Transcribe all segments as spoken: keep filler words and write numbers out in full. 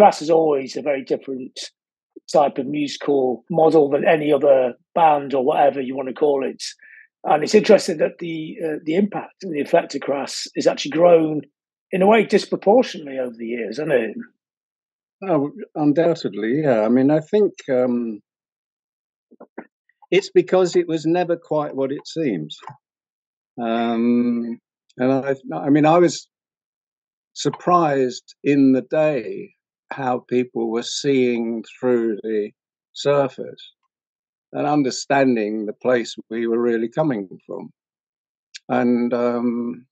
Crass is always a very different type of musical model than any other band or whatever you want to call it. And it's interesting that the uh, the impact and the effect of Crass is actually grown in a way disproportionately over the years, isn't it? Oh, undoubtedly, yeah. I mean, I think um, it's because it was never quite what it seems. Um, and I, I mean, I was surprised in the day how people were seeing through the surface and understanding the place we were really coming from. And um,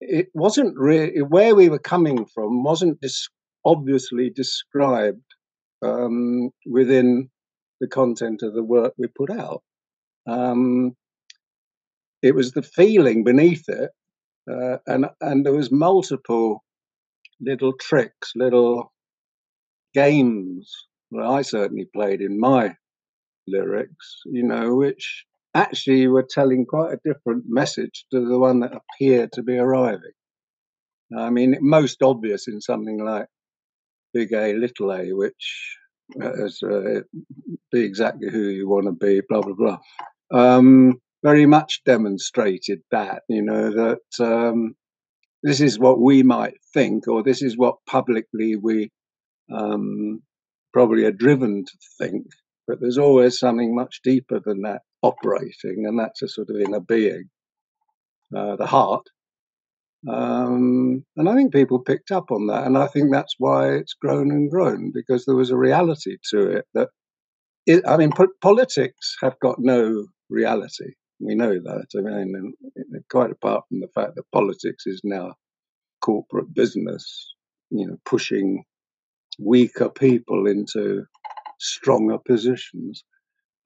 it wasn't really, where we were coming from wasn't dis obviously described um, within the content of the work we put out. Um, it was the feeling beneath it, uh, and, and there was multiple little tricks, little games that I certainly played in my lyrics, you know, which actually were telling quite a different message to the one that appeared to be arriving. I mean, most obvious in something like Big A, Little A, which is uh, be exactly who you want to be, blah, blah, blah. Um, very much demonstrated that, you know, that um, this is what we might think, or this is what publicly we um, probably are driven to think. But there's always something much deeper than that operating, and that's a sort of inner being, uh, the heart. Um, and I think people picked up on that. And I think that's why it's grown and grown, because there was a reality to it that, it, I mean, politics have got no reality. We know that. I mean, quite apart from the fact that politics is now corporate business, you know, pushing weaker people into stronger positions,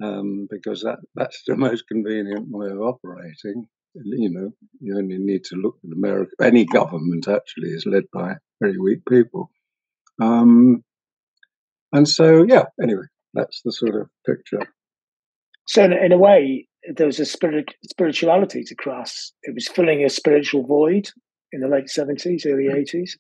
um, because that, that's the most convenient way of operating. You know, you only need to look at America. Any government actually is led by very weak people. Um, and so, yeah, anyway, that's the sort of picture. So in, in a way, there was a spirit, spirituality to Crass. It was filling a spiritual void in the late seventies, early eighties.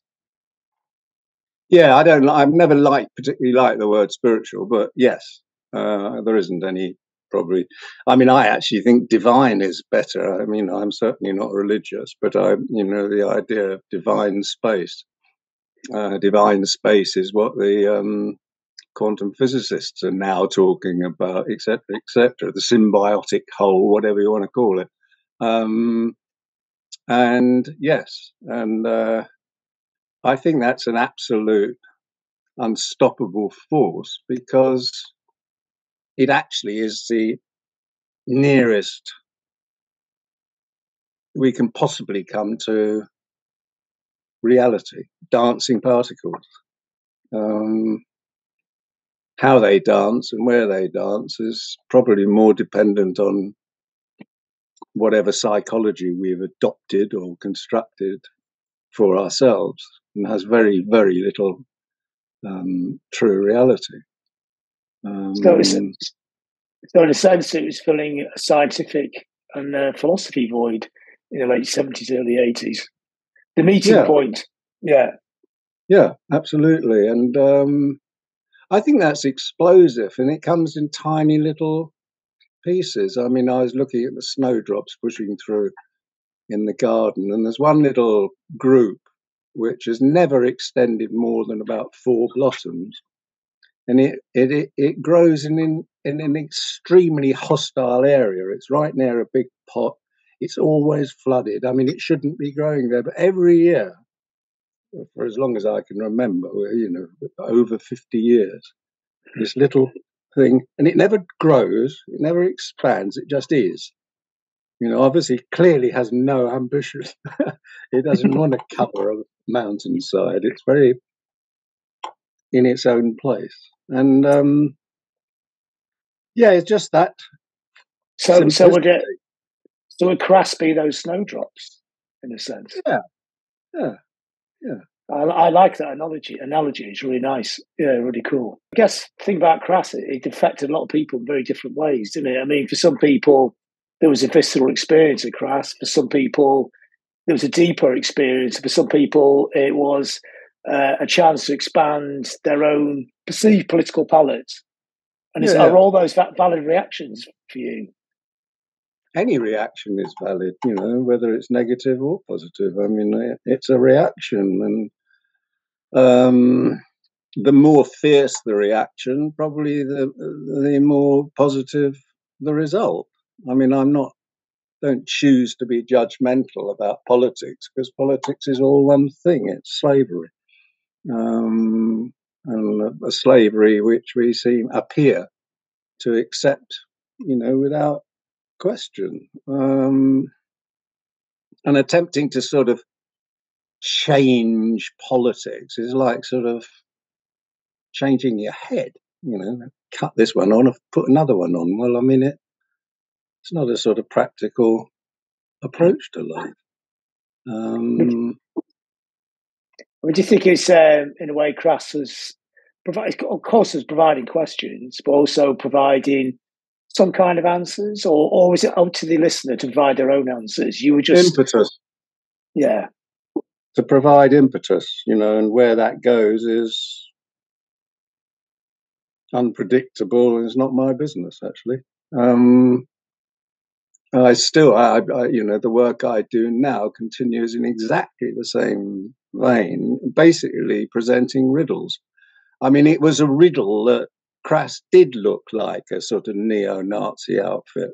Yeah, I don't. I've never liked particularly liked the word spiritual, but yes, uh, there isn't any probably. I mean, I actually think divine is better. I mean, I'm certainly not religious, but I, you know, the idea of divine space, uh, divine space is what the um, quantum physicists are now talking about, et cetera, et cetera, the symbiotic whole, whatever you want to call it. Um, and yes, and. Uh, I think that's an absolute unstoppable force, because it actually is the nearest we can possibly come to reality, dancing particles. Um, how they dance and where they dance is probably more dependent on whatever psychology we've adopted or constructed for ourselves, and has very, very little um, true reality. Um, so, in a sense, it was filling a scientific and uh, philosophy void in the late seventies, early eighties. The meeting yeah. point, yeah. Yeah, absolutely. And um, I think that's explosive, and it comes in tiny little pieces. I mean, I was looking at the snowdrops pushing through in the garden, and there's one little group which has never extended more than about four blossoms, and it it it grows in in, in an extremely hostile area. It's right near a big pot. It's always flooded. I mean, it shouldn't be growing there, but every year, for as long as I can remember, you know, over fifty years, this little thing, and it never grows, it never expands, it just is. You know, obviously, clearly has no ambition. It doesn't want to cover a mountainside. It's very in its own place. And, um, yeah, it's just that. So, so would it, so would Crass be those snowdrops, in a sense? Yeah, yeah, yeah. I, I like that analogy. Analogy is really nice. Yeah, really cool. I guess the thing about Crass, it, it affected a lot of people in very different ways, didn't it? I mean, for some people, there was a visceral experience of Crass. For some people, there was a deeper experience. For some people, it was uh, a chance to expand their own perceived political palettes. And yeah. Are all those valid reactions for you? Any reaction is valid, you know, whether it's negative or positive. I mean, it's a reaction. And um, the more fierce the reaction, probably the the more positive the result. I mean, I'm not, don't choose to be judgmental about politics, because politics is all one thing. It's slavery. Um, and a slavery which we seem appear to accept, you know, without question, um, and attempting to sort of change politics is like sort of changing your head, you know, cut this one on, put another one on. Well, I mean, it, it's not a sort of practical approach to life. Um, well, do you think it's, um, in a way, Crass is, of course, is providing questions, but also providing some kind of answers, or, or is it up to the listener to provide their own answers? You were just... Impetus. Yeah. To provide impetus, you know, and where that goes is unpredictable, and it's not my business, actually. Um, I still, I, I, you know, the work I do now continues in exactly the same vein, basically presenting riddles. I mean, it was a riddle that Crass did look like a sort of neo-Nazi outfit,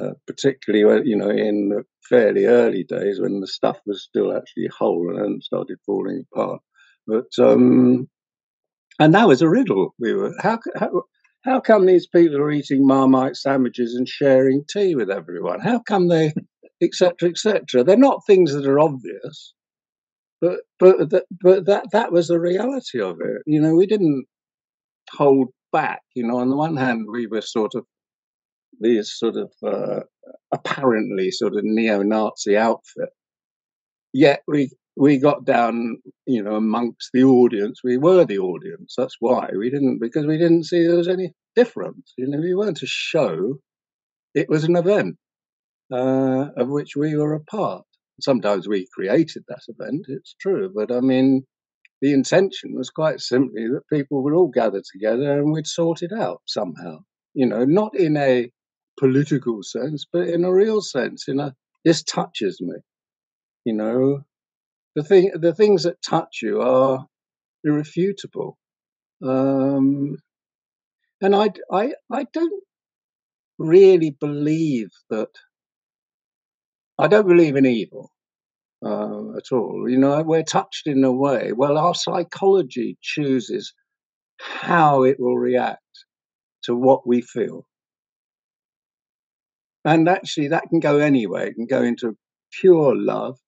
uh, particularly, you know, in the fairly early days when the stuff was still actually whole and hadn't started falling apart. But um, and that was a riddle. We were how how how come these people are eating Marmite sandwiches and sharing tea with everyone? How come they, et cetera, et cetera? They're not things that are obvious, but but that but that that was the reality of it. You know, we didn't hold back, you know. On the one hand, we were sort of these sort of uh, apparently sort of neo-Nazi outfit. Yet we we got down, you know, amongst the audience. We were the audience. That's why we didn't, because we didn't see there was any difference. You know, we weren't a show. It was an event uh, of which we were a part. Sometimes we created that event. It's true, but I mean, the intention was quite simply that people would all gather together and we'd sort it out somehow, you know, not in a political sense, but in a real sense, in a, this touches me, you know, the thing, the things that touch you are irrefutable. Um, and I, I, I don't really believe that, I don't believe in evil. Uh, at all, you know, we're touched in a way. Well, our psychology chooses how it will react to what we feel, and actually, that can go anywhere. It can go into pure love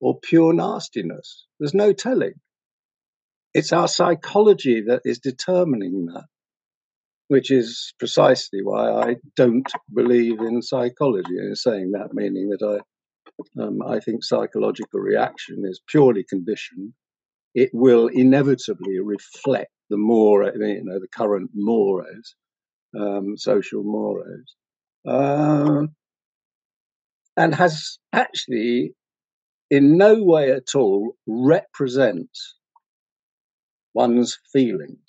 or pure nastiness. There's no telling. It's our psychology that is determining that, which is precisely why I don't believe in psychology. And saying that, meaning that I. Um, I think psychological reaction is purely conditioned. It will inevitably reflect the more, you know, the current mores, um, social mores, um, and has actually in no way at all represents one's feelings.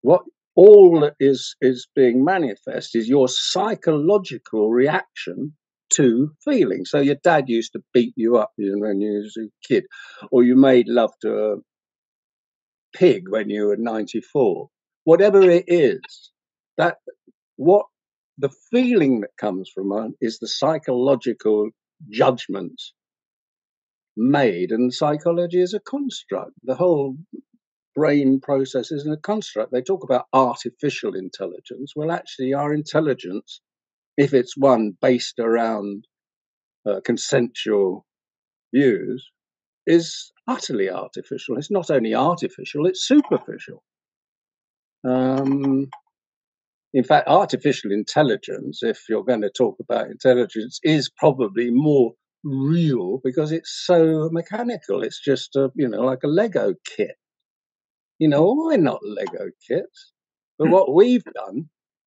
What all that is, is being manifest is your psychological reaction to feeling. So your dad used to beat you up, you know, when you was a kid, or you made love to a pig when you were ninety-four. Whatever it is, that what the feeling that comes from it is the psychological judgments made, and psychology is a construct. The whole brain process is a construct. They talk about artificial intelligence. Well, actually, our intelligence, if it's one based around uh, consensual views, is utterly artificial. It's not only artificial, it's superficial. Um, in fact, artificial intelligence, if you're going to talk about intelligence, is probably more real because it's so mechanical. It's just, a, you know, like a Lego kit. You know, why not Lego kits? But what we've done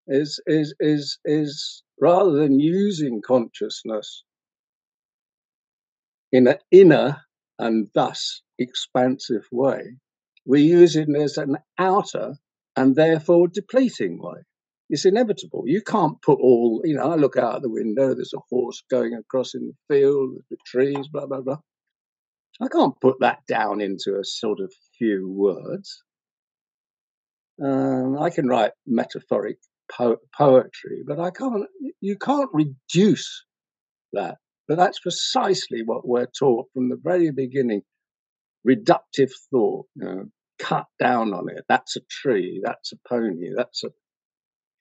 is, is, is, is, rather than using consciousness in an inner and thus expansive way. We use it as an outer and therefore depleting way. It's inevitable. You can't put all, you know, I look out the window, there's a horse going across in the field, the trees, blah, blah, blah. I can't put that down into a sort of few words. Um, I can write metaphoric po- poetry, but I can't, you can't reduce that. But that's precisely what we're taught from the very beginning. Reductive thought, you know, cut down on it. That's a tree, that's a pony, that's a,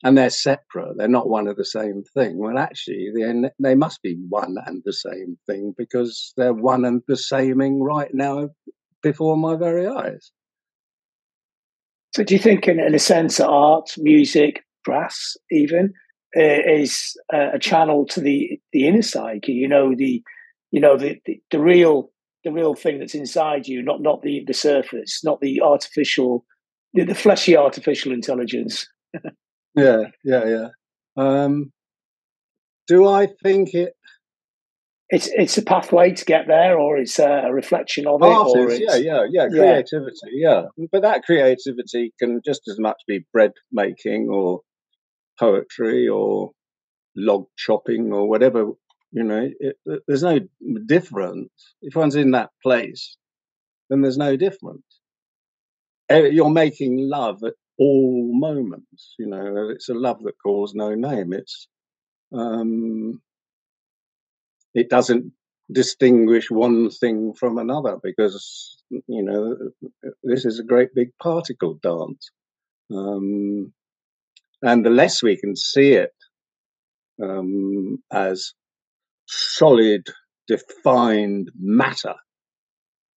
and they're separate. They're not one of the same thing. Well, actually, they, they must be one and the same thing because they're one and the saming right now before my very eyes. So do you think, in, in a sense, that art, music, brass even, uh, is uh, a channel to the, the inner psyche? You know, the you know the, the, the real the real thing that's inside you, not not the, the surface, not the artificial, the, the fleshy artificial intelligence. yeah, yeah, yeah. Um, do I think it? It's it's a pathway to get there, or it's a reflection of artists, it. Or it's, yeah, yeah, yeah, creativity, yeah. yeah. But that creativity can just as much be bread making or poetry or log chopping or whatever. You know, it, it, there's no difference. If one's in that place, then there's no difference. You're making love at all moments. You know, it's a love that calls no name. It's um. It doesn't distinguish one thing from another because, you know, this is a great big particle dance. Um, and the less we can see it um, as solid, defined matter,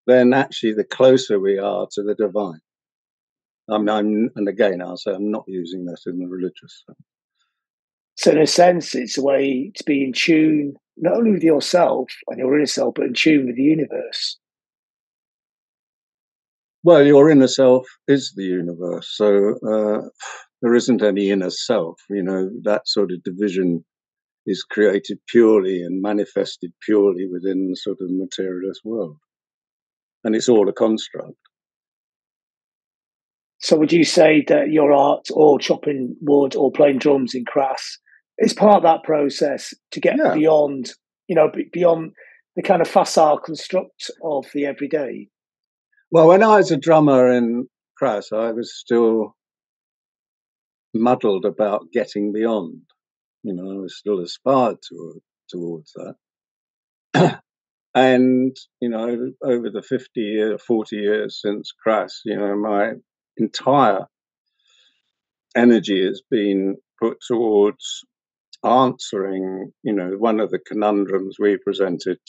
then actually the closer we are to the divine. I mean, I'm, and again, I'll say I'm not using that in the religious sense. So in a sense, it's a way to be in tune not only with yourself and your inner self, but in tune with the universe. Well, your inner self is the universe, so uh, there isn't any inner self. You know, that sort of division is created purely and manifested purely within the sort of materialist world. And it's all a construct. So would you say that your art or chopping wood or playing drums in Crass is part of that process to get yeah. beyond, you know, beyond the kind of facile construct of the everyday? Well, when I was a drummer in Crass, I was still muddled about getting beyond. You know, I was still aspired to, towards that. And, you know, over the fifty years, forty years since Crass, you know, my entire energy has been put towards answering, you know, one of the conundrums we presented,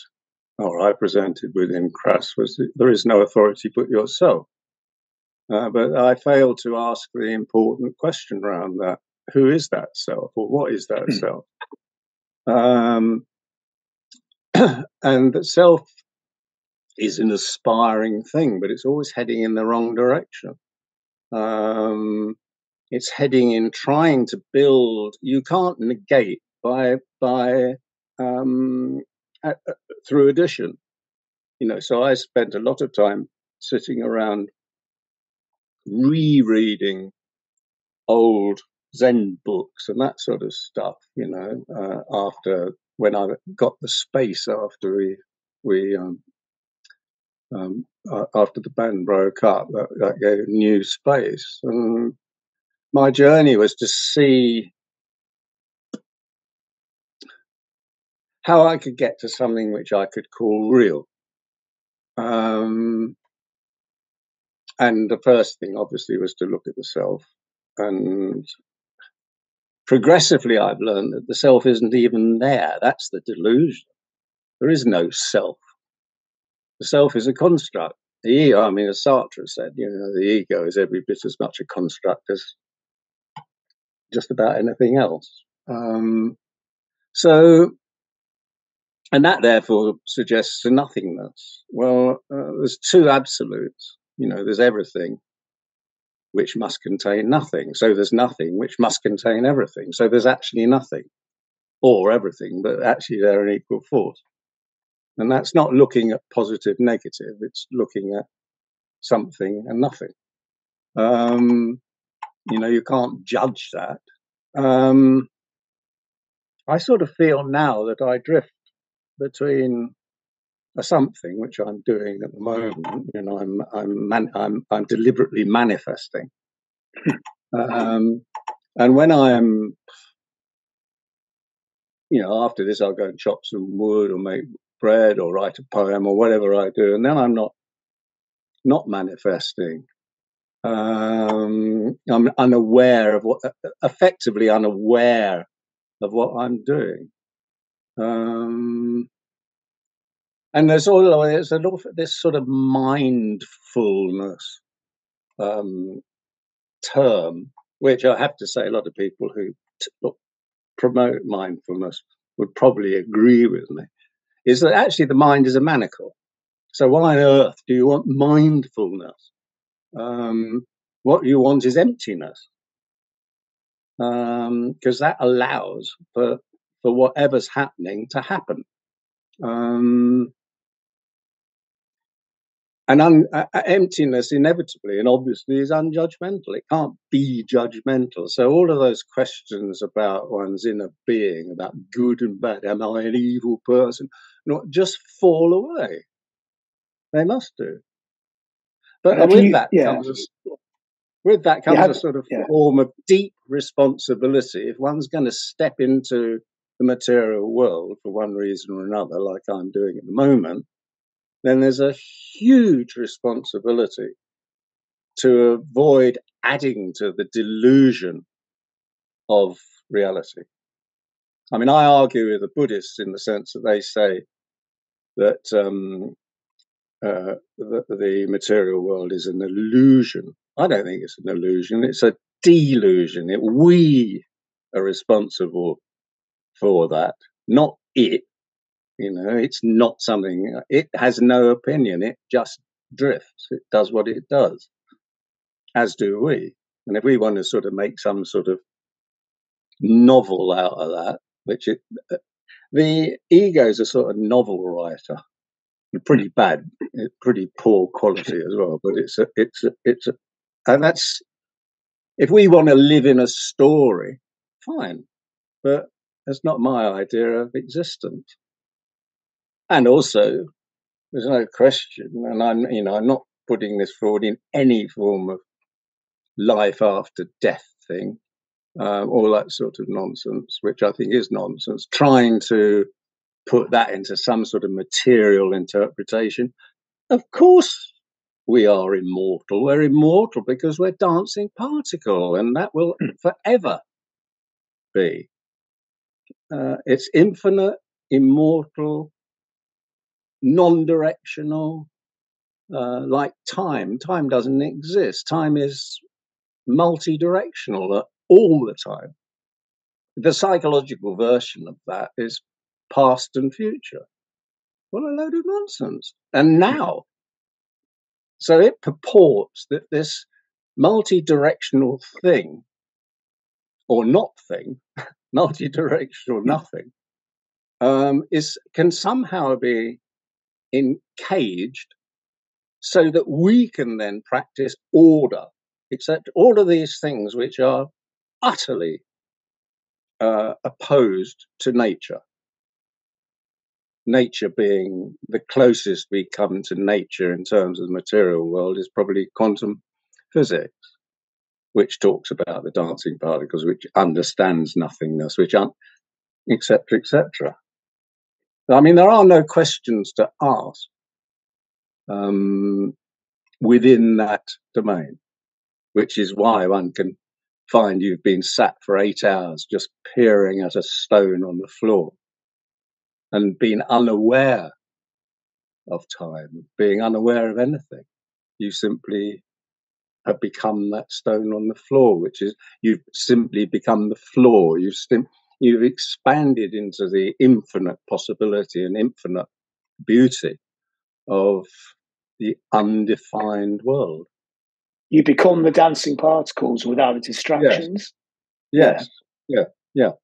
or I presented within Crass, was that there is no authority but yourself. Uh, but I failed to ask the important question around that: who is that self, or what is that self? Um, and that self is an aspiring thing, but it's always heading in the wrong direction. Um, It's heading in trying to build. You can't negate by by um, uh, through addition, you know. So I spent a lot of time sitting around rereading old Zen books and that sort of stuff, you know. Uh, after when I got the space after we we um, um, uh, after the band broke up, that, that gave new space. And my journey was to see how I could get to something which I could call real. Um, and the first thing, obviously, was to look at the self. And progressively, I've learned that the self isn't even there. That's the delusion. There is no self. The self is a construct. The ego, I mean, as Sartre said, you know, the ego is every bit as much a construct as just about anything else. Um, so, and that therefore suggests a nothingness. Well, uh, there's two absolutes. You know, there's everything, which must contain nothing. So there's nothing, which must contain everything. So there's actually nothing, or everything, but actually they're an equal force. And that's not looking at positive, negative. It's looking at something and nothing. Um, you know, you can't judge that. Um, I sort of feel now that I drift between a something, which I'm doing at the moment. You know, I'm I'm man, I'm, I'm deliberately manifesting. um, and when I'm, you know, after this, I'll go and chop some wood or make bread or write a poem or whatever I do, and then I'm not not manifesting. Um, I'm unaware of what, effectively unaware of what I'm doing. Um, and there's all there's a lot of this sort of mindfulness um, term, which I have to say, a lot of people who t promote mindfulness would probably agree with me, is that actually the mind is a manacle. So why on earth do you want mindfulness? Um, what you want is emptiness, um, because that allows for, for whatever's happening to happen. Um, and un, uh, emptiness inevitably and obviously is unjudgmental. It can't be judgmental. So all of those questions about one's inner being, about good and bad, am I an evil person, not just fall away. They must do. But and with, you, that yeah. comes a, with that comes yeah, a sort of yeah. form of deep responsibility. If one's going to step into the material world for one reason or another, like I'm doing at the moment, then there's a huge responsibility to avoid adding to the delusion of reality. I mean, I argue with the Buddhists in the sense that they say that um, Uh, the, the material world is an illusion. I don't think it's an illusion. It's a delusion. It, we are responsible for that, not it. You know, it's not something. It has no opinion. It just drifts. It does what it does, as do we. And if we want to sort of make some sort of novel out of that, which it, the ego's a sort of novel writer. Pretty bad, pretty poor quality as well. But it's a, it's a, it's a, and that's if we want to live in a story, fine. But that's not my idea of existence. And also, there's no question, and I'm, you know, I'm not putting this forward in any form of life after death thing, um, all that sort of nonsense, which I think is nonsense. Trying to put that into some sort of material interpretation. Of course we are immortal. We're immortal because we're dancing particle, and that will forever be. Uh, it's infinite, immortal, non-directional, uh, like time. Time doesn't exist. Time is multi-directional uh, all the time. The psychological version of that is past and future. What a load of nonsense. And now. So it purports that this multi-directional thing, or not thing, multi-directional nothing, um, is, can somehow be encaged so that we can then practice order, except all of these things which are utterly uh, opposed to nature. Nature being the closest we come to nature in terms of the material world is probably quantum physics, which talks about the dancing particles, which understands nothingness, which un et cetera, et cetera. I mean, there are no questions to ask um, within that domain, which is why one can find you've been sat for eight hours just peering at a stone on the floor. And being unaware of time, being unaware of anything. You simply have become that stone on the floor, which is, you've simply become the floor. You've, you've expanded into the infinite possibility and infinite beauty of the undefined world. You become the dancing particles without the distractions. Yes, yes, yeah, yeah.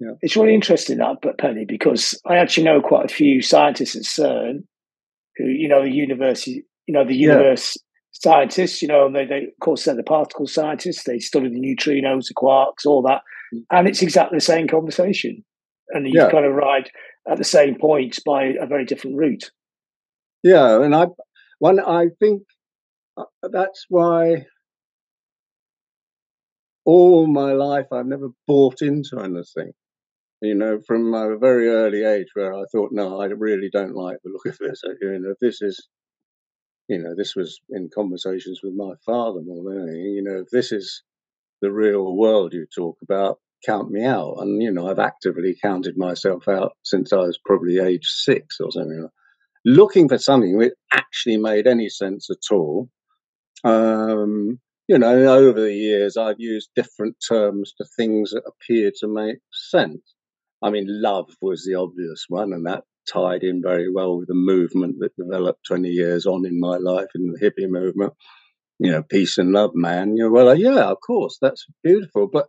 Yeah. It's really interesting that, but Penny, because I actually know quite a few scientists at CERN who, you know, the university, you know, the universe yeah. scientists, you know, and they, they, of course, they're the particle scientists. They study the neutrinos, the quarks, all that. And it's exactly the same conversation. And you yeah. kind of ride at the same point by a very different route. Yeah. And I, one, I think that's why all my life I've never bought into anything. You know, from a very early age where I thought, no, I really don't like the look of this. You know, this is, you know, this was in conversations with my father more than anything. You know, if this is the real world you talk about, count me out. And, you know, I've actively counted myself out since I was probably age six or something. Looking for something which actually made any sense at all. Um, you know, over the years, I've used different terms for things that appear to make sense. I mean, love was the obvious one, and that tied in very well with the movement that developed twenty years on in my life, in the hippie movement. You know, peace and love, man. You're, well, yeah, of course, that's beautiful. But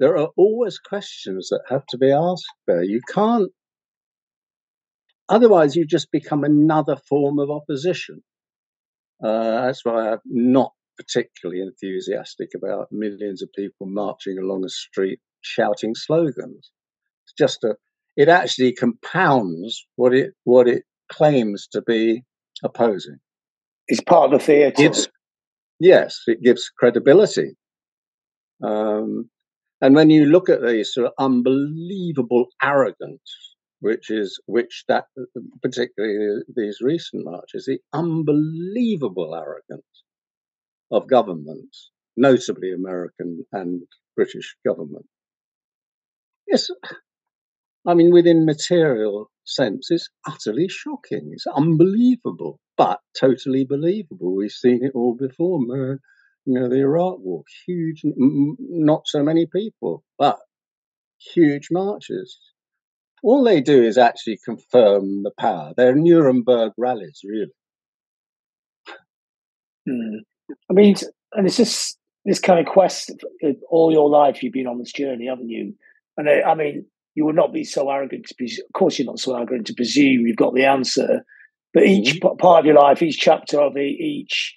there are always questions that have to be asked there. You can't, otherwise you just become another form of opposition. Uh, that's why I'm not particularly enthusiastic about millions of people marching along a street shouting slogans. It's just a, it actually compounds what it what it claims to be opposing. It's part of the theatre. Gives, yes, it gives credibility. Um, and when you look at the sort of unbelievable arrogance, which is which that particularly these recent marches, the unbelievable arrogance of governments, notably American and British government. Yes, I mean, within material sense, it's utterly shocking. It's unbelievable, but totally believable. We've seen it all before. You know, the Iraq War, huge, not so many people, but huge marches. All they do is actually confirm the power. They're Nuremberg rallies, really. Mm. I mean, and it's just this kind of quest. All your life you've been on this journey, haven't you? And I, I mean, you would not be so arrogant to presume. Of course, you're not so arrogant to presume you've got the answer. But each part of your life, each chapter of each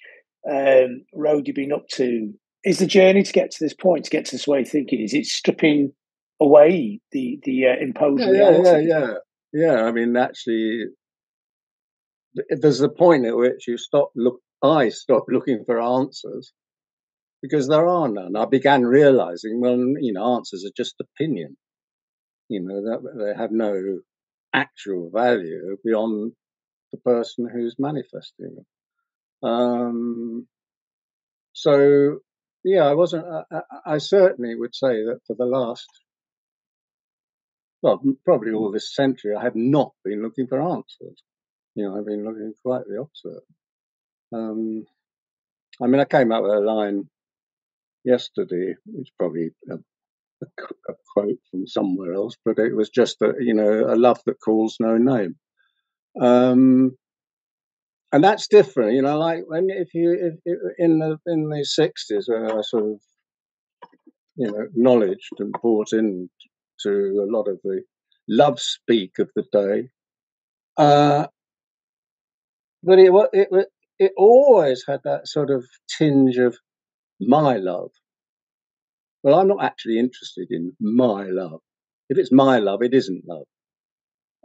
um, road you've been up to, is the journey to get to this point, to get to this way of thinking. Is it stripping away the the uh, imposed yeah, reality? Yeah, yeah, yeah. Yeah, I mean, actually, there's the point at which you stop look. I stopped looking for answers because there are none. I began realizing, well, you know, answers are just opinion. You know, that they have no actual value beyond the person who's manifesting them. Um, so, yeah, I wasn't, I, I certainly would say that for the last, well, probably all this century, I have not been looking for answers. You know, I've been looking quite the opposite. Um, I mean, I came up with a line yesterday, which is probably a, a, a quote from somewhere else, but it was just that, you know, a love that calls no name. Um, and that's different, you know, like when if you if, if, in the in the sixties, when I sort of, you know, acknowledged and bought in to a lot of the love speak of the day, uh, but it was it was. It always had that sort of tinge of my love. Well, I'm not actually interested in my love. If it's my love, it isn't love.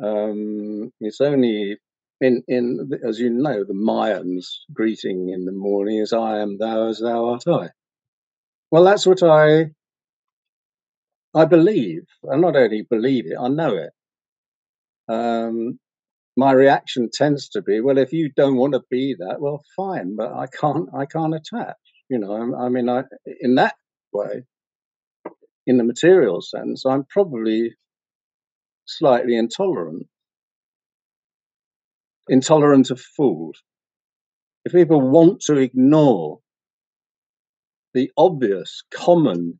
Um, it's only in, in, as you know, the Mayan's greeting in the morning is I am thou as thou art I. Well, that's what I, I believe. I not only believe it, I know it. Um, My reaction tends to be, well, if you don't want to be that, well, fine, but I can't, I can't attach. You know, I, I mean, I, in that way, in the material sense, I'm probably slightly intolerant, intolerant of food. If people want to ignore the obvious, common,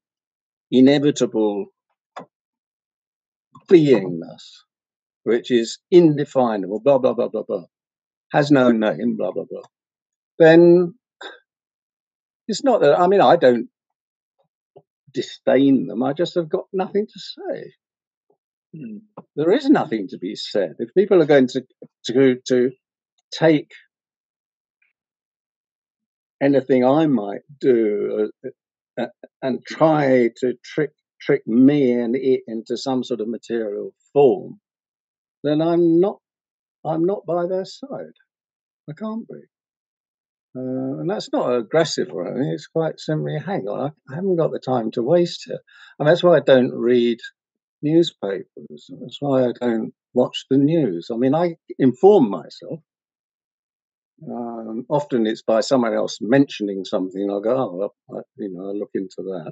inevitable beingness, which is indefinable, blah, blah, blah, blah, blah, has no name, blah, blah, blah, then it's not that, I mean, I don't disdain them. I just have got nothing to say. Mm. There is nothing to be said. If people are going to to to take anything I might do uh, uh, and try to trick trick me and it into some sort of material form, then I'm not I'm not by their side. I can't be. Uh, and that's not aggressive or anything. It's quite simply, hang on, I haven't got the time to waste here. And that's why I don't read newspapers. That's why I don't watch the news. I mean, I inform myself. Um, often it's by someone else mentioning something, and I'll go, oh, well, I, you know, I'll look into that,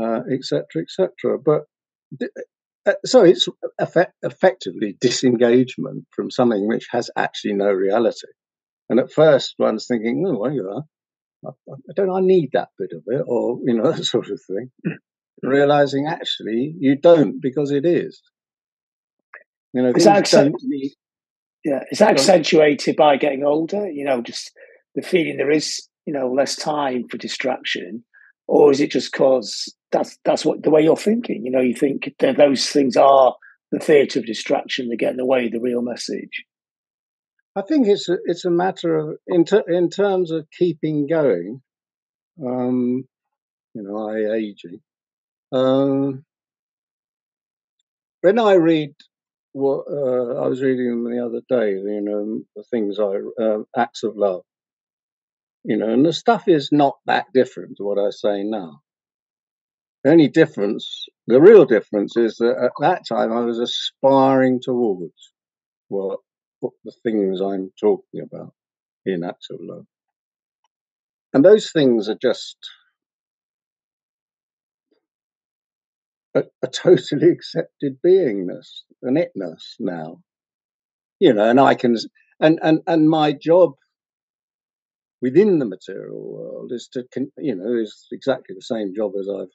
uh, et cetera, et cetera. But uh, so it's effect effectively disengagement from something which has actually no reality. And at first, one's thinking, "Oh, well, you are. Don't I need that bit of it?" Or you know, that sort of thing. Realizing actually you don't, because it is. You know, it's accent need yeah, it's accentuated by getting older. You know, just the feeling there is, you know, less time for distraction, or is it just because that's that's what the way you're thinking? You know, you think that those things are the theatre of distraction. They get in the way of the real message. I think it's a, it's a matter of, in, ter in terms of keeping going, um, you know, I aging. Um, when I read, what uh, I was reading them the other day, you know, the things I, uh, acts of love, you know, and the stuff is not that different to what I say now. The only difference, the real difference is that at that time I was aspiring towards what, the things I'm talking about in acts of love. And those things are just a, a totally accepted beingness, an itness now. You know, and I can, and, and, and my job within the material world is to, you know, is exactly the same job as I've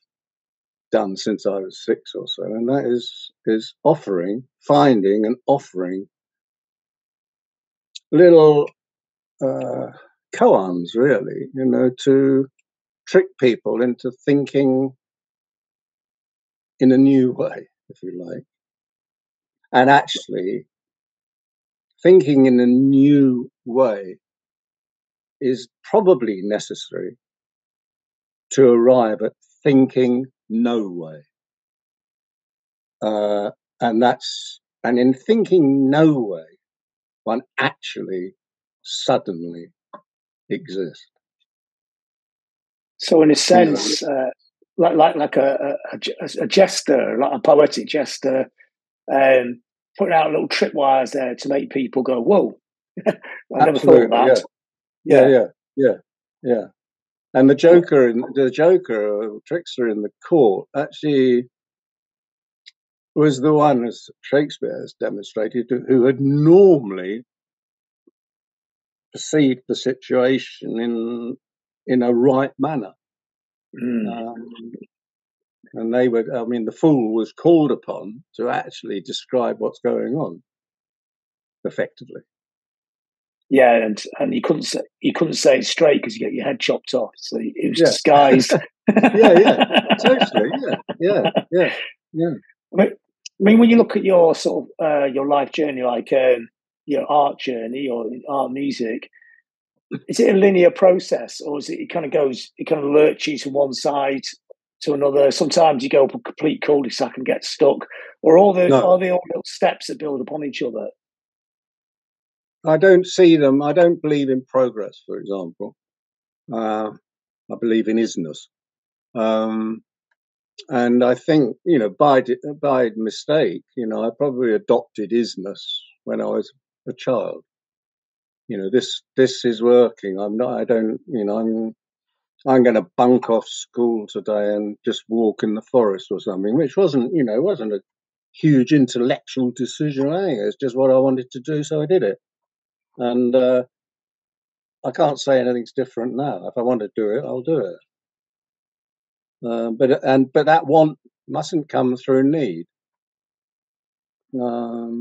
done since I was six or so. And that is, is offering, finding and offering little uh, koans, really, you know, to trick people into thinking in a new way, if you like. And actually, thinking in a new way is probably necessary to arrive at thinking no way. Uh, and that's, and in thinking no way, one actually suddenly exists. So, in a sense, uh, like like like a, a, a jester, like a poetic jester, um, putting out little tripwires there to make people go, "Whoa!" I Absolutely, never thought of that. Yeah. Yeah. yeah, yeah, yeah, yeah. And the Joker, in, the Joker, or trickster in the court, actually was the one, as Shakespeare has demonstrated, who had normally perceived the situation in in a right manner. Mm. Um, and they were, I mean, the fool was called upon to actually describe what's going on effectively. Yeah, and and you couldn't say, you couldn't say it straight because you get your head chopped off. So it was yeah. disguised. yeah, yeah, totally. Yeah, yeah, yeah, yeah. I mean, when you look at your sort of uh, your life journey, like um, your art journey or art music, is it a linear process, or is it, it kind of goes, it kind of lurches from one side to another? Sometimes you go up a complete cul-de-sac and get stuck, or all those no. are they all little steps that build upon each other? I don't see them. I don't believe in progress, for example. Uh, I believe in isness. Um, And I think, you know, by by mistake, you know, I probably adopted isness when I was a child. You know, this this is working. I'm not. I don't. You know, I'm I'm going to bunk off school today and just walk in the forest or something, which wasn't, you know, it wasn't a huge intellectual decision. I think it's just what I wanted to do, so I did it. And uh, I can't say anything's different now. If I want to do it, I'll do it. Uh, but and but that want mustn't come through need. Um,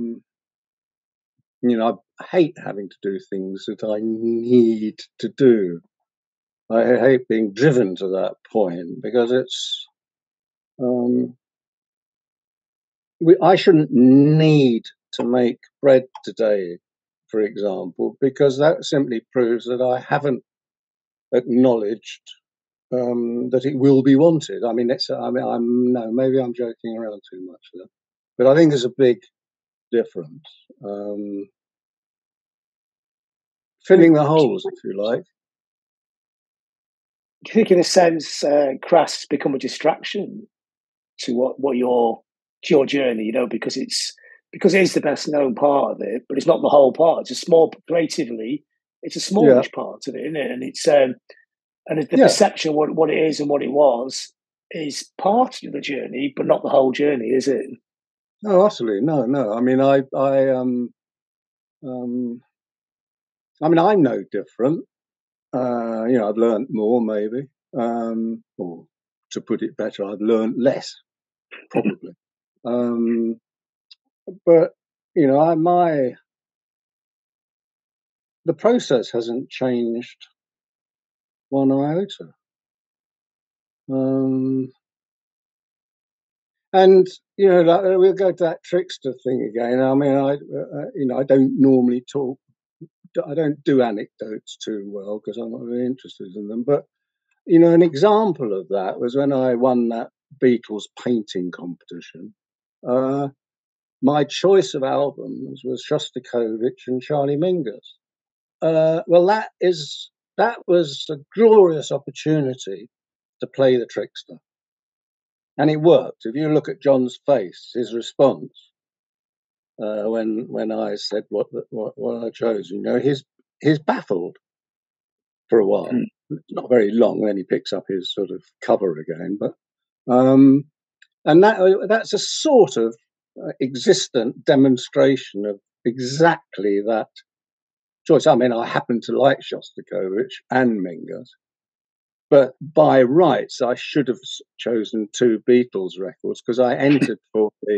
you know, I hate having to do things that I need to do. I hate being driven to that point because it's Um, we, I shouldn't need to make bread today, for example, because that simply proves that I haven't acknowledged um, that it will be wanted. I mean, it's, I mean, I'm no, maybe I'm joking around too much there, but I think there's a big difference. Um, filling the holes, if you like. Do you think, in a sense, uh, Crass become a distraction to what what your to your journey? You know, because it's because it is the best known part of it, but it's not the whole part. It's a small, creatively, it's a smallish yeah. part of it, isn't it? And it's um, and the yeah. perception of what what it is and what it was is part of the journey, but not the whole journey, is it? No, absolutely, no, no. I mean, I, I, um, um, I mean, I'm no different. Uh, you know, I've learned more, maybe, um, or to put it better, I've learned less, probably. um, but you know, I, my the process hasn't changed one iota, um, and you know, that, we'll go to that trickster thing again. I mean, I, uh, you know, I don't normally talk. I don't do anecdotes too well because I'm not really interested in them. But, you know, an example of that was when I won that Beatles painting competition. Uh, my choice of albums was Shostakovich and Charlie Mingus. Uh, well, that is that was a glorious opportunity to play the trickster. And it worked. If you look at John's face, his response, Uh, when when I said what, what what I chose, you know, he's he's baffled for a while, mm. not very long. Then he picks up his sort of cover again, but um, and that that's a sort of existent demonstration of exactly that choice. I mean, I happen to like Shostakovich and Mingus, but by rights, I should have chosen two Beatles records because I entered for the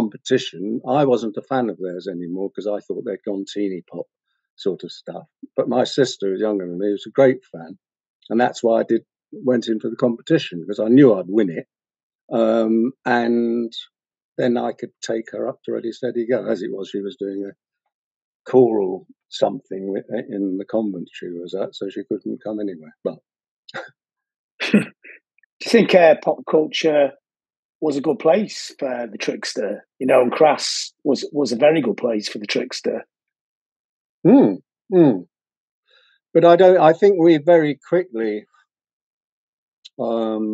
competition. I wasn't a fan of theirs anymore because I thought they'd gone teeny pop sort of stuff. But my sister, who's younger than me, was a great fan, and that's why I did went in for the competition because I knew I'd win it, um, and then I could take her up to Ready Steady Go. As it was, she was doing a choral something in the convent she was at, so she couldn't come anywhere. But do you think uh, pop culture was a good place for the trickster, you know, and Crass was was a very good place for the trickster. Hmm. Mm. But I don't. I think we very quickly um,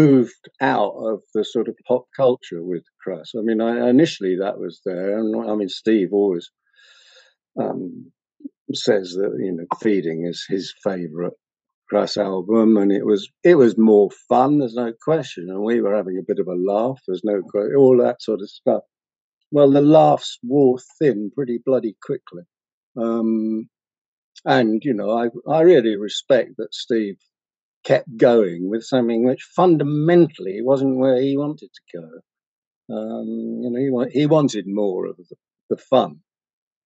moved out of the sort of pop culture with Crass. I mean, I, initially that was there, and I mean, Steve always um, says that, you know, Feeding is his favourite Crass album, and it was it was more fun, there's no question, and we were having a bit of a laugh, there's no question, all that sort of stuff. Well, the laughs wore thin pretty bloody quickly, um, and you know, I I really respect that Steve kept going with something which fundamentally wasn't where he wanted to go. Um, you know, he wa he wanted more of the, the fun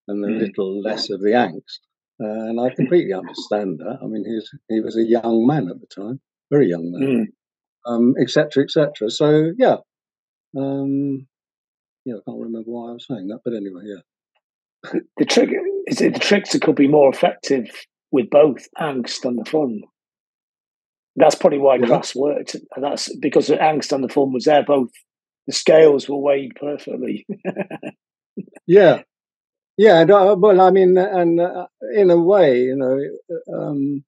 and a little less of the angst. Uh, and I completely understand that. I mean, he was, he was a young man at the time, very young man, mm. um, et cetera, et cetera. So, yeah. Um, yeah, I can't remember why I was saying that, but anyway, yeah. The trick is that the trickster could be more effective with both angst and the fun. That's probably why yeah. Crass worked. And that's because the angst and the fun was there. Both the scales were weighed perfectly. yeah. Yeah, well, I mean, and uh, in a way, you know, um,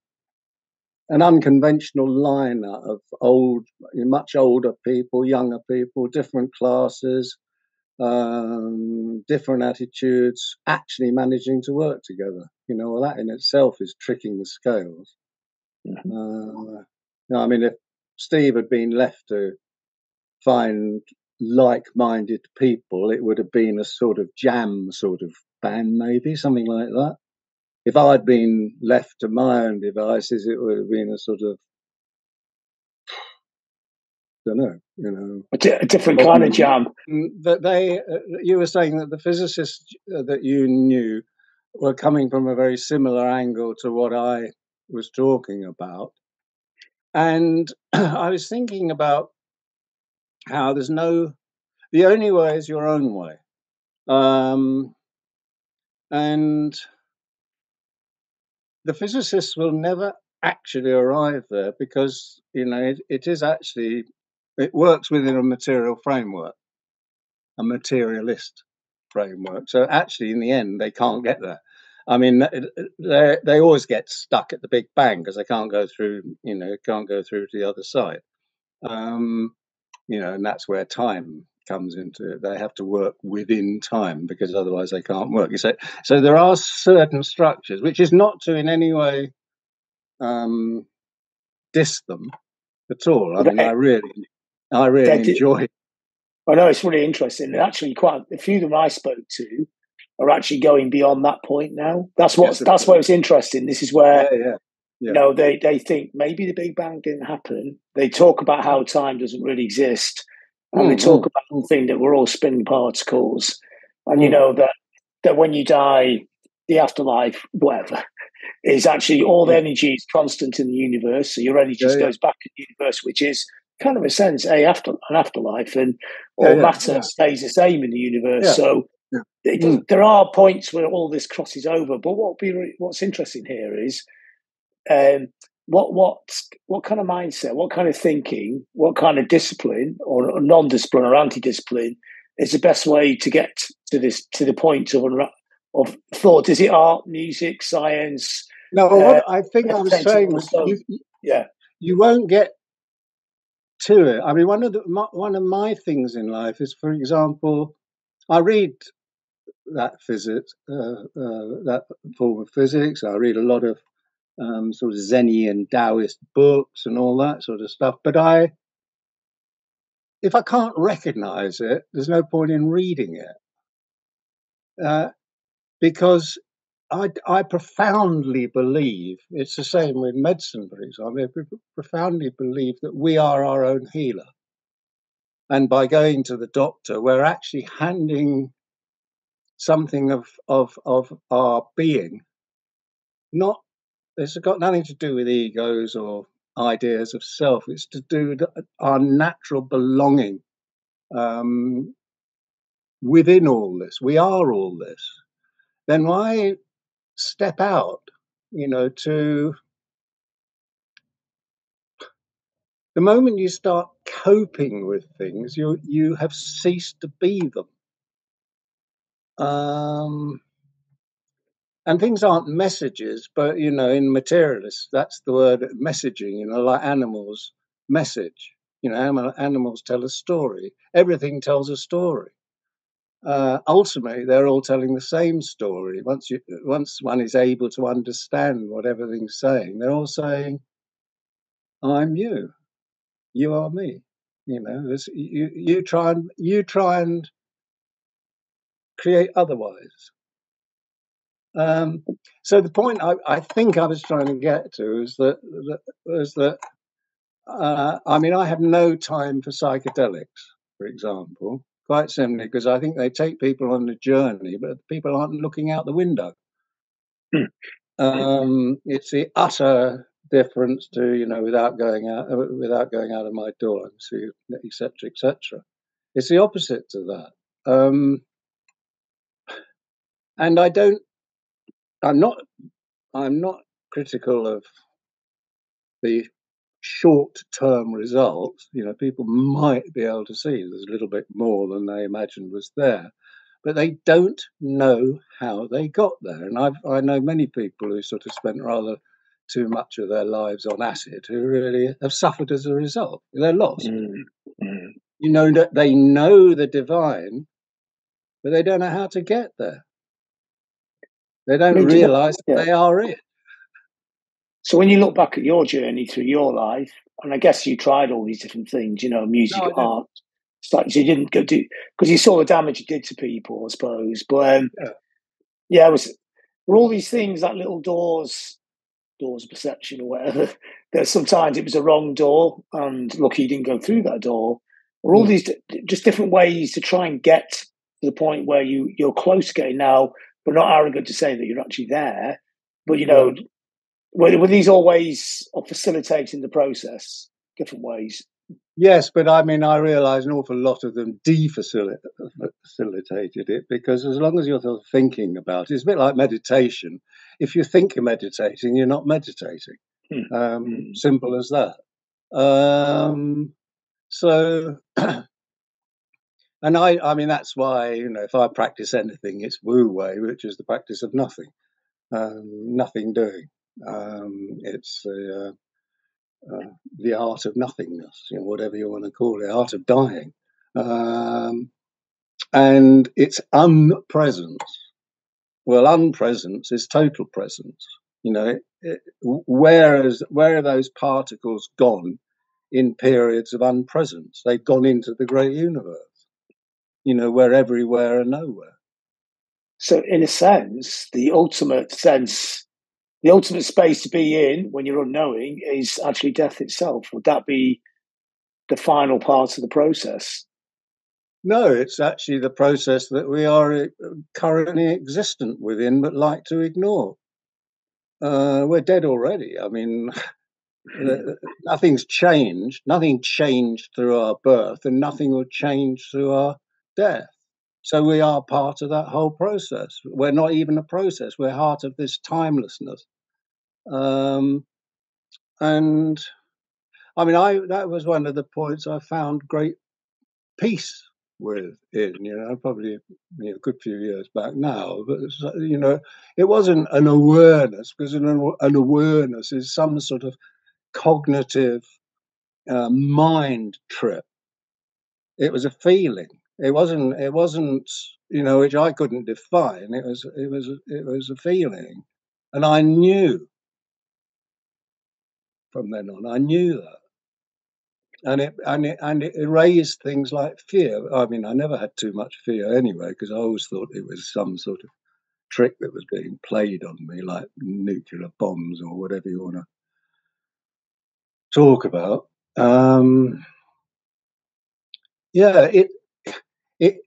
an unconventional lineup of old, much older people, younger people, different classes, um, different attitudes, actually managing to work together. You know, well, that in itself is tricking the scales. Mm-hmm. uh, you know, I mean, if Steve had been left to find like-minded people, it would have been a sort of jam sort of band, maybe something like that. If I'd been left to my own devices, it would have been a sort of, I don't know, you know, a, di a different kind of jam. But they, uh, you were saying that the physicists that you knew were coming from a very similar angle to what I was talking about. And I was thinking about how there's no, the only way is your own way. Um, and the physicists will never actually arrive there because, you know, it, it is actually, it works within a material framework, a materialist framework. So actually, in the end, they can't get there. I mean, they they always get stuck at the Big Bang because they can't go through, you know, can't go through to the other side. Um, you know, and that's where time comes into it. They have to work within time because otherwise they can't work. So, so there are certain structures, which is not to in any way um, diss them at all. I mean, I really, I really enjoy it. I know it's really interesting. And actually, quite a few of them I spoke to are actually going beyond that point now. That's what's, yes, that's where it's interesting. This is where, yeah, yeah, yeah. you know, they, they think maybe the Big Bang didn't happen. They talk about how time doesn't really exist. And mm-hmm. they talk about the thing that we're all spinning particles. And, mm-hmm. you know, that, that when you die, the afterlife, whatever, is actually all the energy is constant in the universe. So your energy yeah, just yeah. goes back in the universe, which is kind of a sense, a after, an afterlife. And all yeah, yeah, matter yeah. stays the same in the universe. Yeah. So, Yeah. It, there are points where all this crosses over, but what be what's interesting here is um, what what what kind of mindset, what kind of thinking, what kind of discipline or non-discipline or anti-discipline is the best way to get to this to the point of of thought? Is it art, music, science? No, well, uh, what I think I was saying was you, yeah, you won't get to it. I mean, one of the my, one of my things in life is, for example, I read. That physics, uh, uh, that form of physics. I read a lot of um, sort of Zen-y and Taoist books and all that sort of stuff. But I, if I can't recognize it, there's no point in reading it, uh, because I, I profoundly believe it's the same with medicine, for example. I profoundly believe that we are our own healer, and by going to the doctor, we're actually handing something of of of our being. Not it's got nothing to do with egos or ideas of self. It's to do with our natural belonging um within all this. We are all this. Then why step out, you know, to the moment you start coping with things, you you have ceased to be them. Um, and things aren't messages, but, you know, in materialists, that's the word messaging, you know, like animals message, you know, animal, animals tell a story. Everything tells a story. Uh, ultimately, they're all telling the same story. Once you, once one is able to understand what everything's saying, they're all saying, I'm you, you are me, you know, this, you, you try and, you try and, create otherwise. Um, so the point I, I think I was trying to get to is that, that, is that uh, I mean, I have no time for psychedelics, for example, quite simply because I think they take people on a journey, but people aren't looking out the window. um, it's the utter difference to, you know, without going out, without going out of my door, et cetera, et cetera. It's the opposite to that. Um, And I don't, I'm not, I'm not critical of the short-term results. You know, people might be able to see there's a little bit more than they imagined was there, but they don't know how they got there. And I've, I know many people who sort of spent rather too much of their lives on acid who really have suffered as a result. They're lost. Mm-hmm. You know, that they know the divine, but they don't know how to get there. They don't I mean, realise do you know, yeah. they are it. So when you look back at your journey through your life, and I guess you tried all these different things, you know, music, no, art, stuff. Like, so you didn't go do because you saw the damage you did to people, I suppose. But um, yeah. yeah, it was were all these things like little doors, doors of perception or whatever. That sometimes it was a wrong door, and lucky you didn't go through that door. Were all mm. these just different ways to try and get to the point where you you're close to getting now. We're not arrogant to say that you're actually there, but you know, Were, were these always facilitating the process, different ways? Yes, but I mean, I realise an awful lot of them de-facilitated it, because as long as you're thinking about it, it's a bit like meditation. If you think you're meditating, you're not meditating. Hmm. Um, hmm. Simple as that. Um, so, and I, I mean, that's why, you know, if I practice anything, it's Wu Wei, which is the practice of nothing, um, nothing doing. Um, it's uh, uh, the art of nothingness, you know, whatever you want to call it, art of dying. Um, and it's unpresence. Well, unpresence is total presence. You know, it, it, where, is, where are those particles gone in periods of unpresence? They've gone into the great universe. You know, we're everywhere and nowhere. So in a sense, the ultimate sense, the ultimate space to be in when you're unknowing is actually death itself. Would that be the final part of the process? No, it's actually the process that we are currently existent within but like to ignore. Uh, we're dead already. I mean, nothing's changed. Nothing changed through our birth, and nothing will change through our death. So we are part of that whole process. We're not even a process. We're part of this timelessness. Um, and I mean, I that was one of the points I found great peace with in, you know, probably you know, a good few years back now. But, you know, it wasn't an awareness, because an, an awareness is some sort of cognitive uh, mind trip. It was a feeling. It wasn't. It wasn't. You know, which I couldn't define. It was. It was. It was a feeling, and I knew. From then on, I knew that, and it and it and it erased things like fear. I mean, I never had too much fear anyway, because I always thought it was some sort of trick that was being played on me, like nuclear bombs or whatever you want to talk about. Um, yeah, it. It,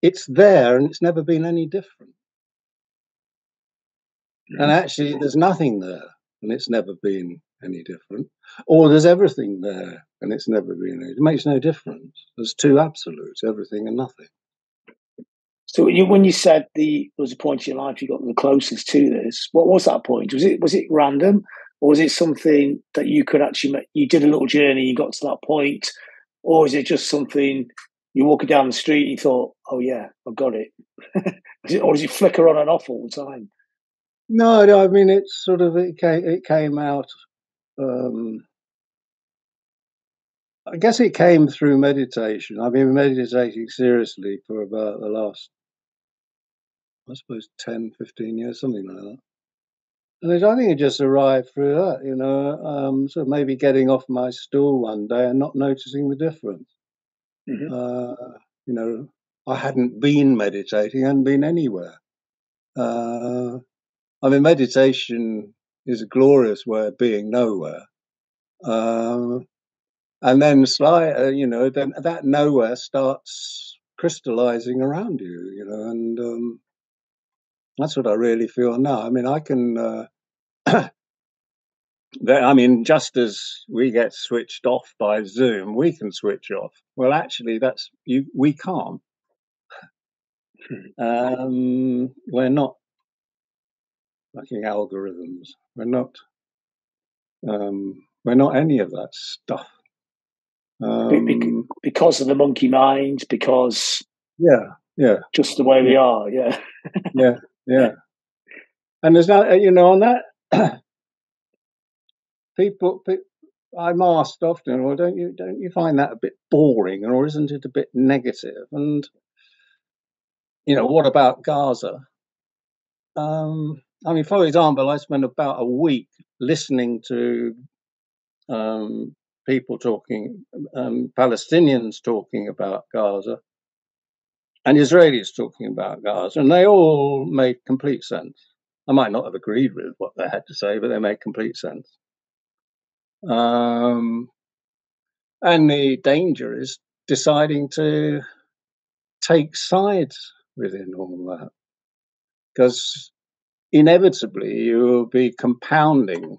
it's there, and it's never been any different. And actually, there's nothing there, and it's never been any different. Or there's everything there, and it's never been any. It makes no difference. There's two absolutes: everything and nothing. So, you, when you said the there was a point in your life you got the closest to this, what was that point? Was it was it random, or was it something that you could actually make, you did a little journey, you got to that point, or is it just something? You walk down the street, you thought, oh, yeah, I've got it. Or does it flicker on and off all the time? No, no I mean, it's sort of, it came, it came out, um, I guess it came through meditation. I've been meditating seriously for about the last, I suppose, ten, fifteen years, something like that. And it, I think it just arrived through that, you know, um, so maybe getting off my stool one day and not noticing the difference. Mm-hmm. Uh, you know, I hadn't been meditating, I hadn't been anywhere. Uh, I mean, meditation is a glorious way of being nowhere. Um, and then, slight, uh, you know, then that nowhere starts crystallizing around you, you know, and um, that's what I really feel now. I mean, I can... Uh, I mean, just as we get switched off by Zoom, we can switch off. Well, actually, that's you. We can't. Um, we're not fucking algorithms. We're not. Um, we're not any of that stuff. Um, because of the monkey mind. Because yeah, yeah, just the way we are. Yeah, yeah, yeah. And there's no, you know, on that. People, people, I'm asked often, well, don't you don't you find that a bit boring, or isn't it a bit negative? And you know, what about Gaza? Um, I mean, for example, I spent about a week listening to um, people talking, um, Palestinians talking about Gaza, and Israelis talking about Gaza, and they all made complete sense. I might not have agreed with what they had to say, but they made complete sense. Um, and the danger is deciding to take sides within all that, because inevitably you will be compounding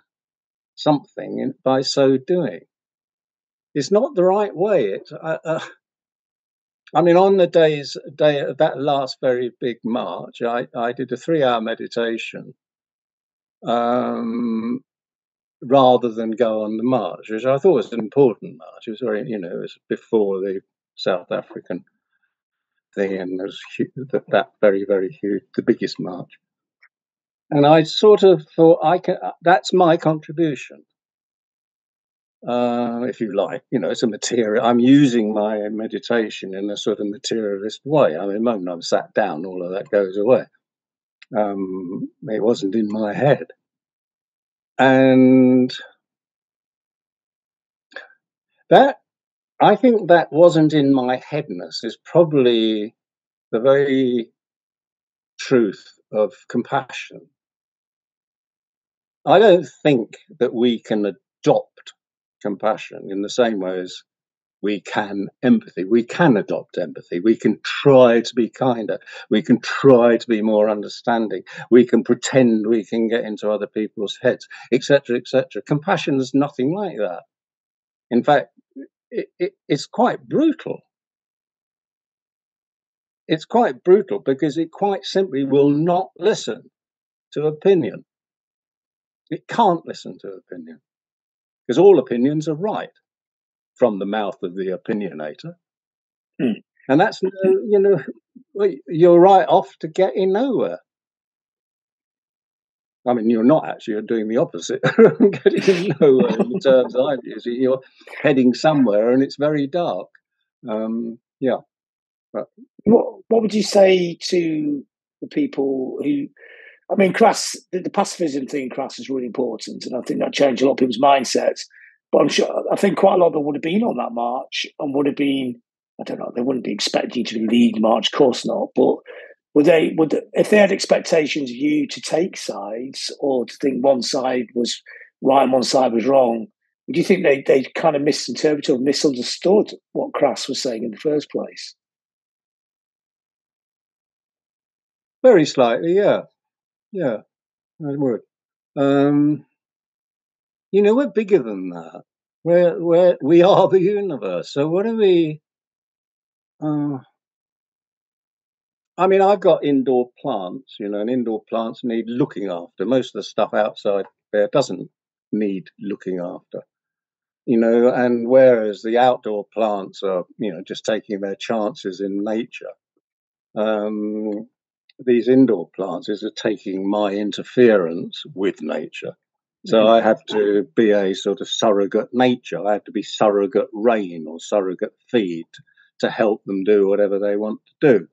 something by so doing. It's not the right way. It's, uh, uh, I mean, on the day's day of that last very big march, I, I did a three-hour meditation um, rather than go on the march, which I thought was an important march. It was very, you know, it was before the South African thing, and there's that very, very huge, the biggest march. And I sort of thought, I can. That's my contribution. Uh, if you like, you know, it's a material. I'm using my meditation in a sort of materialist way. I mean, the moment I'm sat down, all of that goes away. Um, it wasn't in my head. And that, I think that wasn't in my headness is probably the very truth of compassion. I don't think that we can adopt compassion in the same way as we can empathy. We can adopt empathy. We can try to be kinder. We can try to be more understanding. We can pretend we can get into other people's heads, et cetera, et cetera. Compassion is nothing like that. In fact, it, it, it's quite brutal. It's quite brutal because it quite simply will not listen to opinion. It can't listen to opinion. Because all opinions are right from the mouth of the opinionator. Mm. And that's, you know, you're right off to getting nowhere. I mean, you're not actually, you're doing the opposite. Getting nowhere in the terms I'm using. You're heading somewhere and it's very dark. Um, yeah. But, what, what would you say to the people who... I mean, Crass, the, the pacifism thing, Crass, is really important, and I think that changed a lot of people's mindsets. But I'm sure, I think quite a lot of them would have been on that march and would have been, I don't know, they wouldn't be expecting you to lead march, of course not. But would they, would they, if they had expectations of you to take sides or to think one side was right and one side was wrong, would you think they, they kind of misinterpreted or misunderstood what Crass was saying in the first place? Very slightly, yeah. Yeah, I would. Um, you know, we're bigger than that. We're, we're, we are the universe. So what are we... Uh, I mean, I've got indoor plants, you know, and indoor plants need looking after. Most of the stuff outside there doesn't need looking after. You know, and whereas the outdoor plants are, you know, just taking their chances in nature, um... these indoor plants are taking my interference with nature. So I have to be a sort of surrogate nature. I have to be surrogate rain or surrogate feed to help them do whatever they want to do.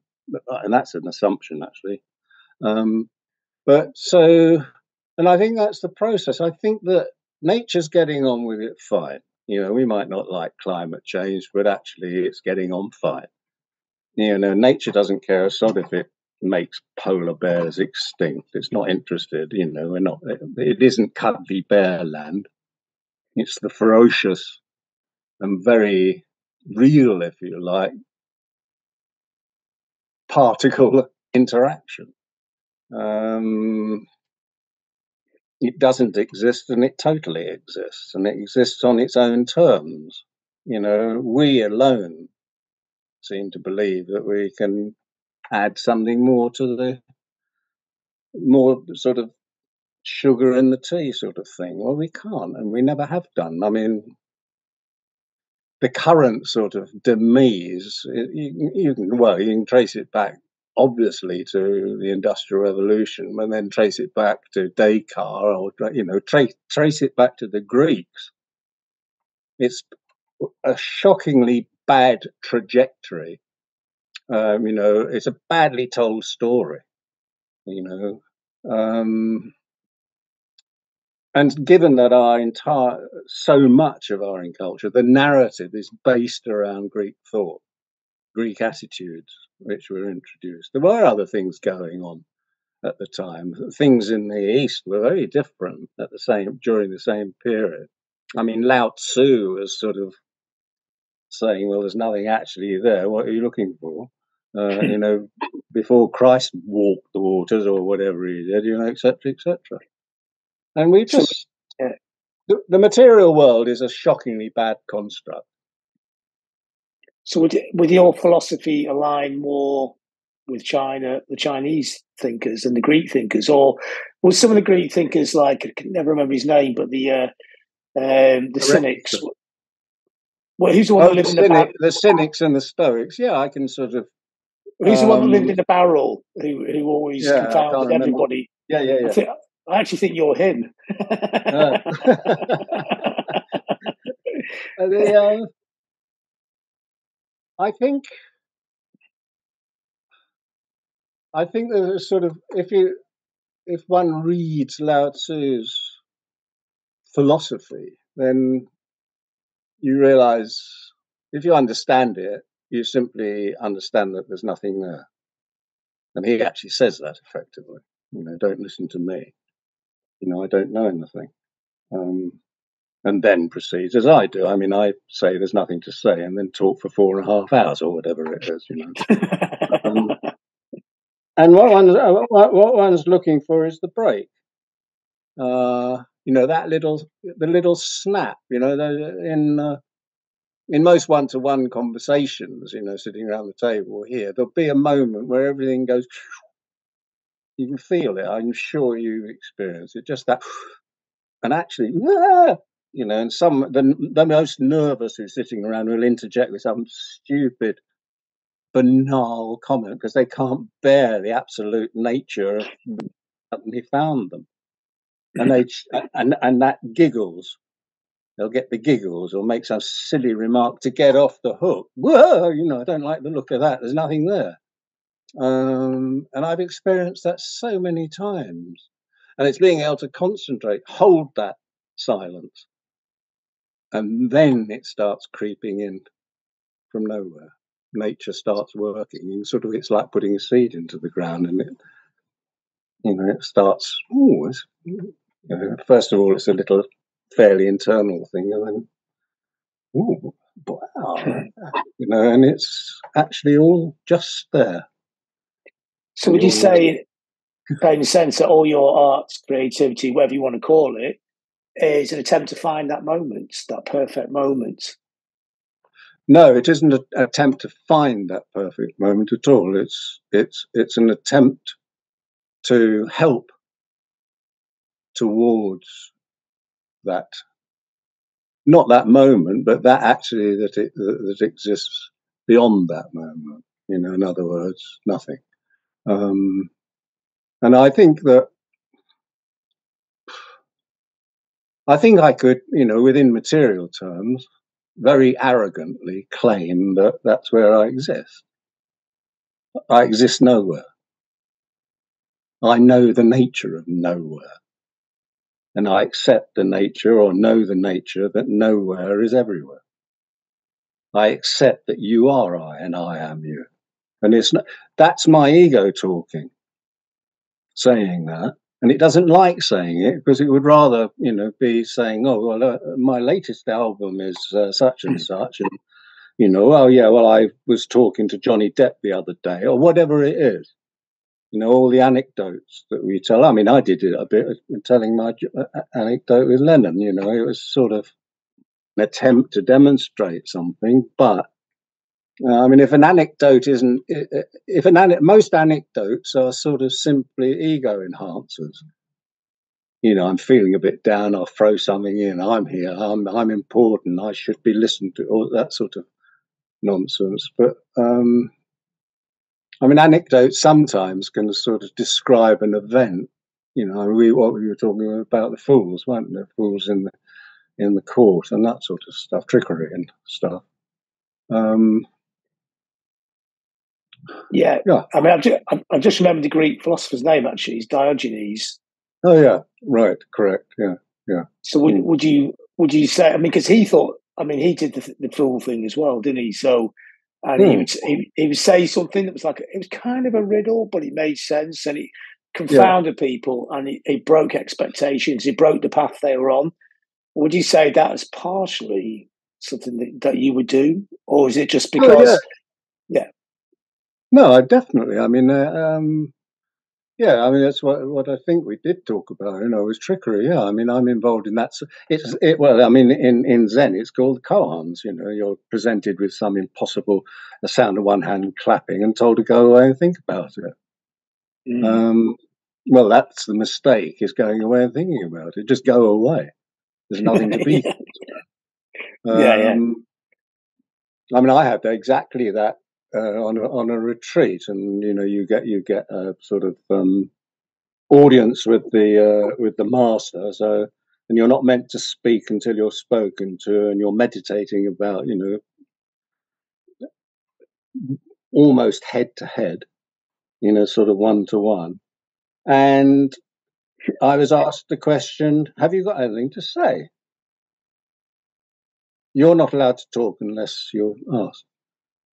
And that's an assumption, actually. Um, but so, and I think that's the process. I think that nature's getting on with it fine. You know, we might not like climate change, but actually it's getting on fine. You know, nature doesn't care a sod if it makes polar bears extinct. It's not interested, you know, we're not, it isn't cuddly bear land. It's the ferocious and very real, if you like, particle interaction. Um, it doesn't exist and it totally exists, and it exists on its own terms. You know, we alone seem to believe that we can add something more to the more sort of sugar in the tea sort of thing. Well, we can't, and we never have done. I mean, the current sort of demise, you, you can, well, you can trace it back, obviously, to the Industrial Revolution, and then trace it back to Descartes, or, you know, trace, trace it back to the Greeks. It's a shockingly bad trajectory. Um, you know, it's a badly told story, you know, um, and given that our entire, so much of our culture, the narrative is based around Greek thought, Greek attitudes, which were introduced. There were other things going on at the time. Things in the East were very different at the same, during the same period. I mean, Lao Tzu was sort of saying, well, there's nothing actually there. What are you looking for? uh, you know, before Christ walked the waters or whatever he did, you know, et cetera, et cetera. And we just, yeah. the, the material world is a shockingly bad construct. So would, would your philosophy align more with China, the Chinese thinkers and the Greek thinkers, or was some of the Greek thinkers like, I can never remember his name, but the uh, um, the Cynics? Well, who's the one oh, that lived the in the barrel? The Cynics and the Stoics. Yeah, I can sort of. Who's um, the one that lived in the barrel? Who who always yeah, confounded everybody? Yeah, yeah, yeah. I, think, I actually think you're him. Oh. the, um, I think. I think there's a sort of, if you, if one reads Lao Tzu's philosophy, then you realize, if you understand it, you simply understand that there's nothing there. And he actually says that effectively. You know, don't listen to me. You know, I don't know anything. Um, and then proceeds as I do. I mean, I say there's nothing to say and then talk for four and a half hours or whatever it is, you know. um, And what one's, what one's looking for is the break, uh, you know, that little, the little snap, you know, in uh, in most one-to-one conversations, you know, sitting around the table here, there'll be a moment where everything goes, you can feel it, I'm sure you experience it, just that, and actually, you know, and some, the, the most nervous who's sitting around will interject with some stupid, banal comment because they can't bear the absolute nature of suddenly found them, and they and and that giggles. They'll get the giggles or make some silly remark to get off the hook. Whoa, you know, I don't like the look of that. There's nothing there, um, and I've experienced that so many times. And it's being able to concentrate, hold that silence, and then it starts creeping in from nowhere. Nature starts working, and sort of it's like putting a seed into the ground, and it, you know, it starts. Ooh, you know, first of all, it's a little, fairly internal thing, and then, ooh, wow, you know, and it's actually all just there. So, would you say, in a sense, that all your arts, creativity, whatever you want to call it, is an attempt to find that moment, that perfect moment? No, it isn't an attempt to find that perfect moment at all. It's it's it's an attempt to help towards that, not that moment, but that actually that it that, that exists beyond that moment. You know, in other words, nothing. Um, and I think that I think I could, you know, within material terms, very arrogantly claim that that's where I exist. I exist nowhere. I know the nature of nowhere. And I accept the nature or know the nature that nowhere is everywhere. I accept that you are I and I am you. And it's not, that's my ego talking, saying that. And it doesn't like saying it because it would rather, you know, be saying, oh, well, uh, my latest album is uh, such and such. And, you know, oh, yeah, well, I was talking to Johnny Depp the other day or whatever it is. You know, all the anecdotes that we tell. I mean, I did it a bit telling my anecdote with Lennon, you know, it was sort of an attempt to demonstrate something. But Uh, I mean, if an anecdote isn't, if an ane- most anecdotes are sort of simply ego enhancers. You know, I'm feeling a bit down. I'll throw something in. I'm here. I'm I'm important. I should be listened to. All that sort of nonsense. But um, I mean, anecdotes sometimes can sort of describe an event. You know, we what we were talking about the fools, weren't there? Fools in the in the court and that sort of stuff, trickery and stuff. Um. Yeah. yeah, I mean, I've just, I've just remembered the Greek philosopher's name, actually. He's Diogenes. Oh, yeah, right, correct, yeah, yeah. So would, mm. would you would you say, I mean, because he thought, I mean, he did the, the fool thing as well, didn't he? So, and mm. he, would, he, he would say something that was like, it was kind of a riddle, but it made sense, and it confounded yeah. people, and it, it broke expectations, it broke the path they were on. Would you say that is partially something that, that you would do, or is it just because... Oh, yeah. yeah. No, I definitely. I mean, uh, um, yeah, I mean, that's what what I think we did talk about, you know, was trickery. Yeah, I mean, I'm involved in that. So it's it, well, I mean, in, in Zen, it's called koans. You know, you're presented with some impossible, the sound of one hand clapping and told to go away and think about it. Mm. Um, well, that's the mistake, is going away and thinking about it. Just go away. There's nothing to be. yeah. Um, yeah, yeah. I mean, I had exactly that. Uh, on a, on a retreat, and you know, you get you get a sort of um, audience with the uh, with the master. So, and you're not meant to speak until you're spoken to, and you're meditating about, you know, almost head to head, you know, sort of one to one. And I was asked the question, "Have you got anything to say?" You're not allowed to talk unless you're asked.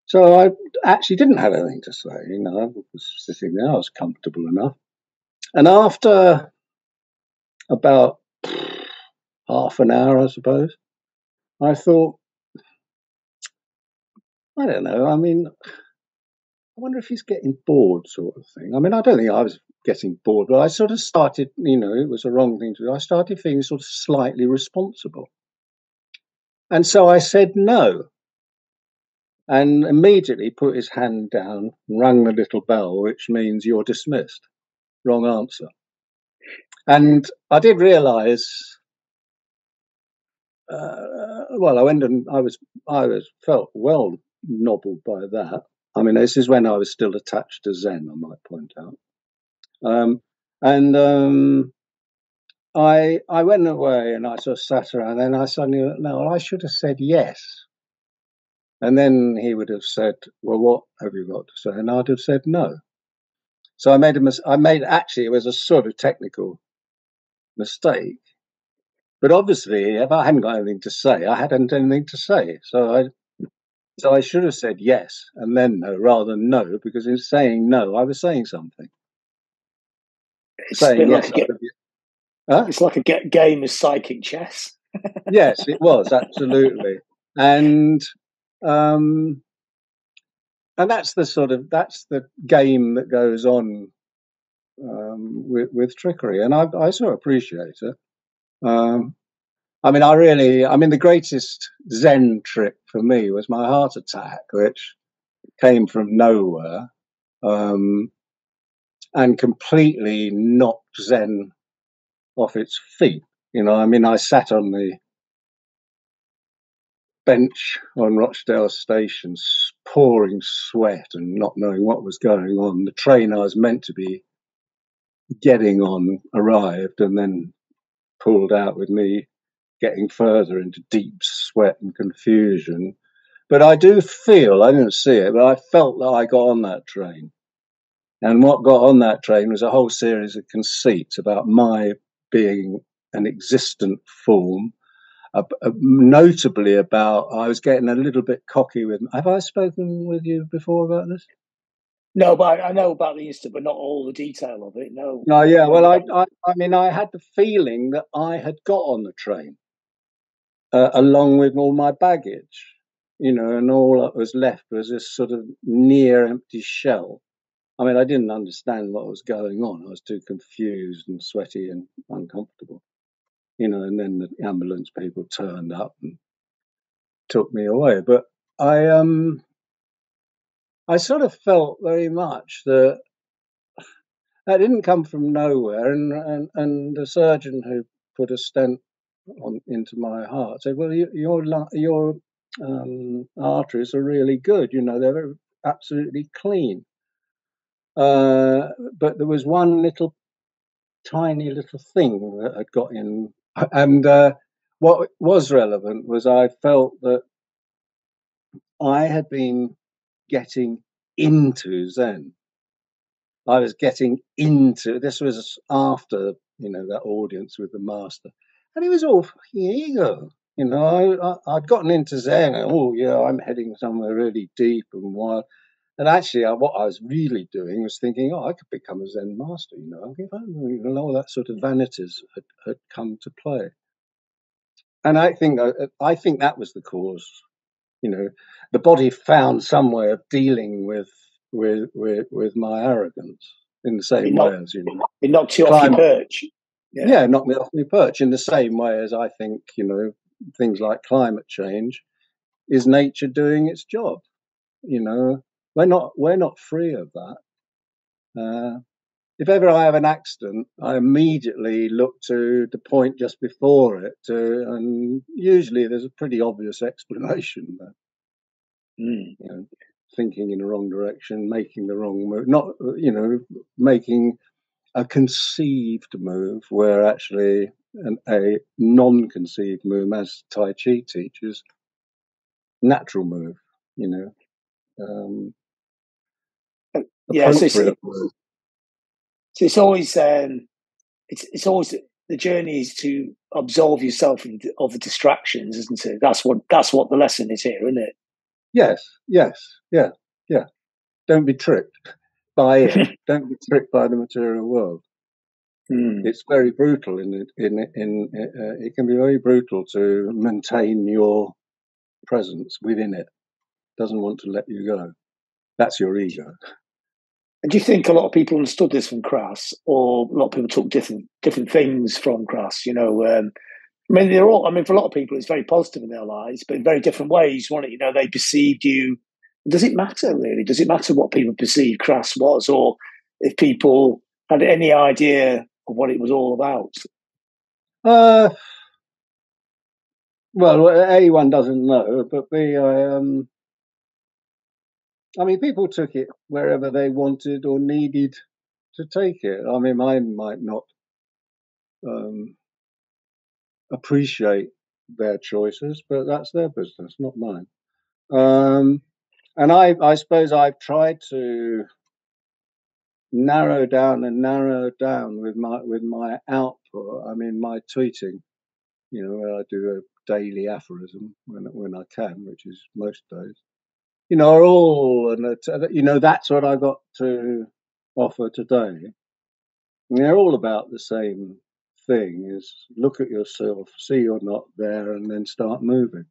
So I actually didn't have anything to say, you know, I was sitting there, I was comfortable enough. And after about half an hour, I suppose, I thought, I don't know, I mean, I wonder if he's getting bored, sort of thing. I mean, I don't think I was getting bored, but I sort of started, you know, it was a wrong thing to do. I started feeling sort of slightly responsible. And so I said no. And immediately put his hand down, rang the little bell, which means you're dismissed. Wrong answer. And I did realise. Uh, well, I went and I was I was felt well nobbled by that. I mean, this is when I was still attached to Zen, I might point out. Um, and um, I I went away and I sort of sat around. And then I suddenly went, no, I should have said yes. And then he would have said, well, what have you got to say? And I'd have said no. So I made a mis- I made, actually, it was a sort of technical mistake. But obviously, if I hadn't got anything to say, I hadn't anything to say. So I so I should have said yes and then no, rather than no, because in saying no, I was saying something. It's saying yes, like a ga- huh? It's like a ga- game of psychic chess. Yes, it was, absolutely. And... Um, and that's the sort of that's the game that goes on um, with, with trickery, and I, I sort of appreciate it. Um, I mean, I really, I mean, the greatest Zen trick for me was my heart attack, which came from nowhere um, and completely knocked Zen off its feet. You know, I mean, I sat on the bench on Rochdale Station, pouring sweat and not knowing what was going on. The train I was meant to be getting on arrived and then pulled out with me getting further into deep sweat and confusion. But I do feel, I didn't see it, but I felt that I got on that train. And what got on that train was a whole series of conceits about my being an existent form, Uh, notably about, I was getting a little bit cocky with, have I spoken with you before about this? No, but I, I know about the incident, but not all the detail of it, no. No, yeah, well, I I, I mean, I had the feeling that I had got on the train uh, along with all my baggage, you know, and all that was left was this sort of near-empty shell. I mean, I didn't understand what was going on. I was too confused and sweaty and uncomfortable. You know, and then the ambulance people turned up and took me away. But I, um, I sort of felt very much that that didn't come from nowhere. And and, and the surgeon who put a stent on into my heart said, "Well, you, your your um, arteries are really good. You know, they're absolutely clean." Uh, but there was one little, tiny little thing that had got in. And uh, what was relevant was I felt that I had been getting into Zen. I was getting into, this was after, you know, that audience with the master. And it was all fucking ego. You know, I, I, I'd gotten into Zen. And, oh, yeah, I'm heading somewhere really deep and wild. And actually, I, what I was really doing was thinking, oh, I could become a Zen master, you know, and all that sort of vanities had, had come to play. And I think I think that was the cause, you know, the body found some way of dealing with with with, with my arrogance in the same knocked, way as you know. It knocked you Climb, off your perch. Yeah. yeah, knocked me off my perch in the same way as I think, you know, things like climate change is nature doing its job. You know, we're not we're not free of that. Uh, if ever I have an accident, I immediately look to the point just before it, to, and usually there's a pretty obvious explanation there. Mm. You know, thinking in the wrong direction, making the wrong move, not, you know, making a conceived move where actually an, a non-conceived move, as Tai Chi teaches, natural move, you know. Um, yeah, so it's, so it's always um, it's it's always the journey is to absolve yourself of the distractions, isn't it? That's what that's what the lesson is here, isn't it? Yes, yes, yeah, yeah. Don't be tricked by it. Don't be tricked by the material world. Mm. It's very brutal. In it, in in, in uh, it can be very brutal to maintain your presence within it. Doesn't want to let you go. That's your ego. And do you think a lot of people understood this from Crass, or a lot of people took different different things from Crass? You know, um, I mean, they're all. I mean, for a lot of people, it's very positive in their lives, but in very different ways. One, you know, they perceived you. Does it matter really? Does it matter what people perceived Crass was, or if people had any idea of what it was all about? Uh, well, A, one doesn't know, but B, I um. I mean, people took it wherever they wanted or needed to take it. I mean, I might not um, appreciate their choices, but that's their business, not mine. Um, and I, I suppose I've tried to narrow down and narrow down with my with my output. I mean, my tweeting, you know, where I do a daily aphorism when when I can, which is most days. You know, are all, and you know, that's what I got to offer today. And they're all about the same thing: is look at yourself, see you're not there, and then start moving.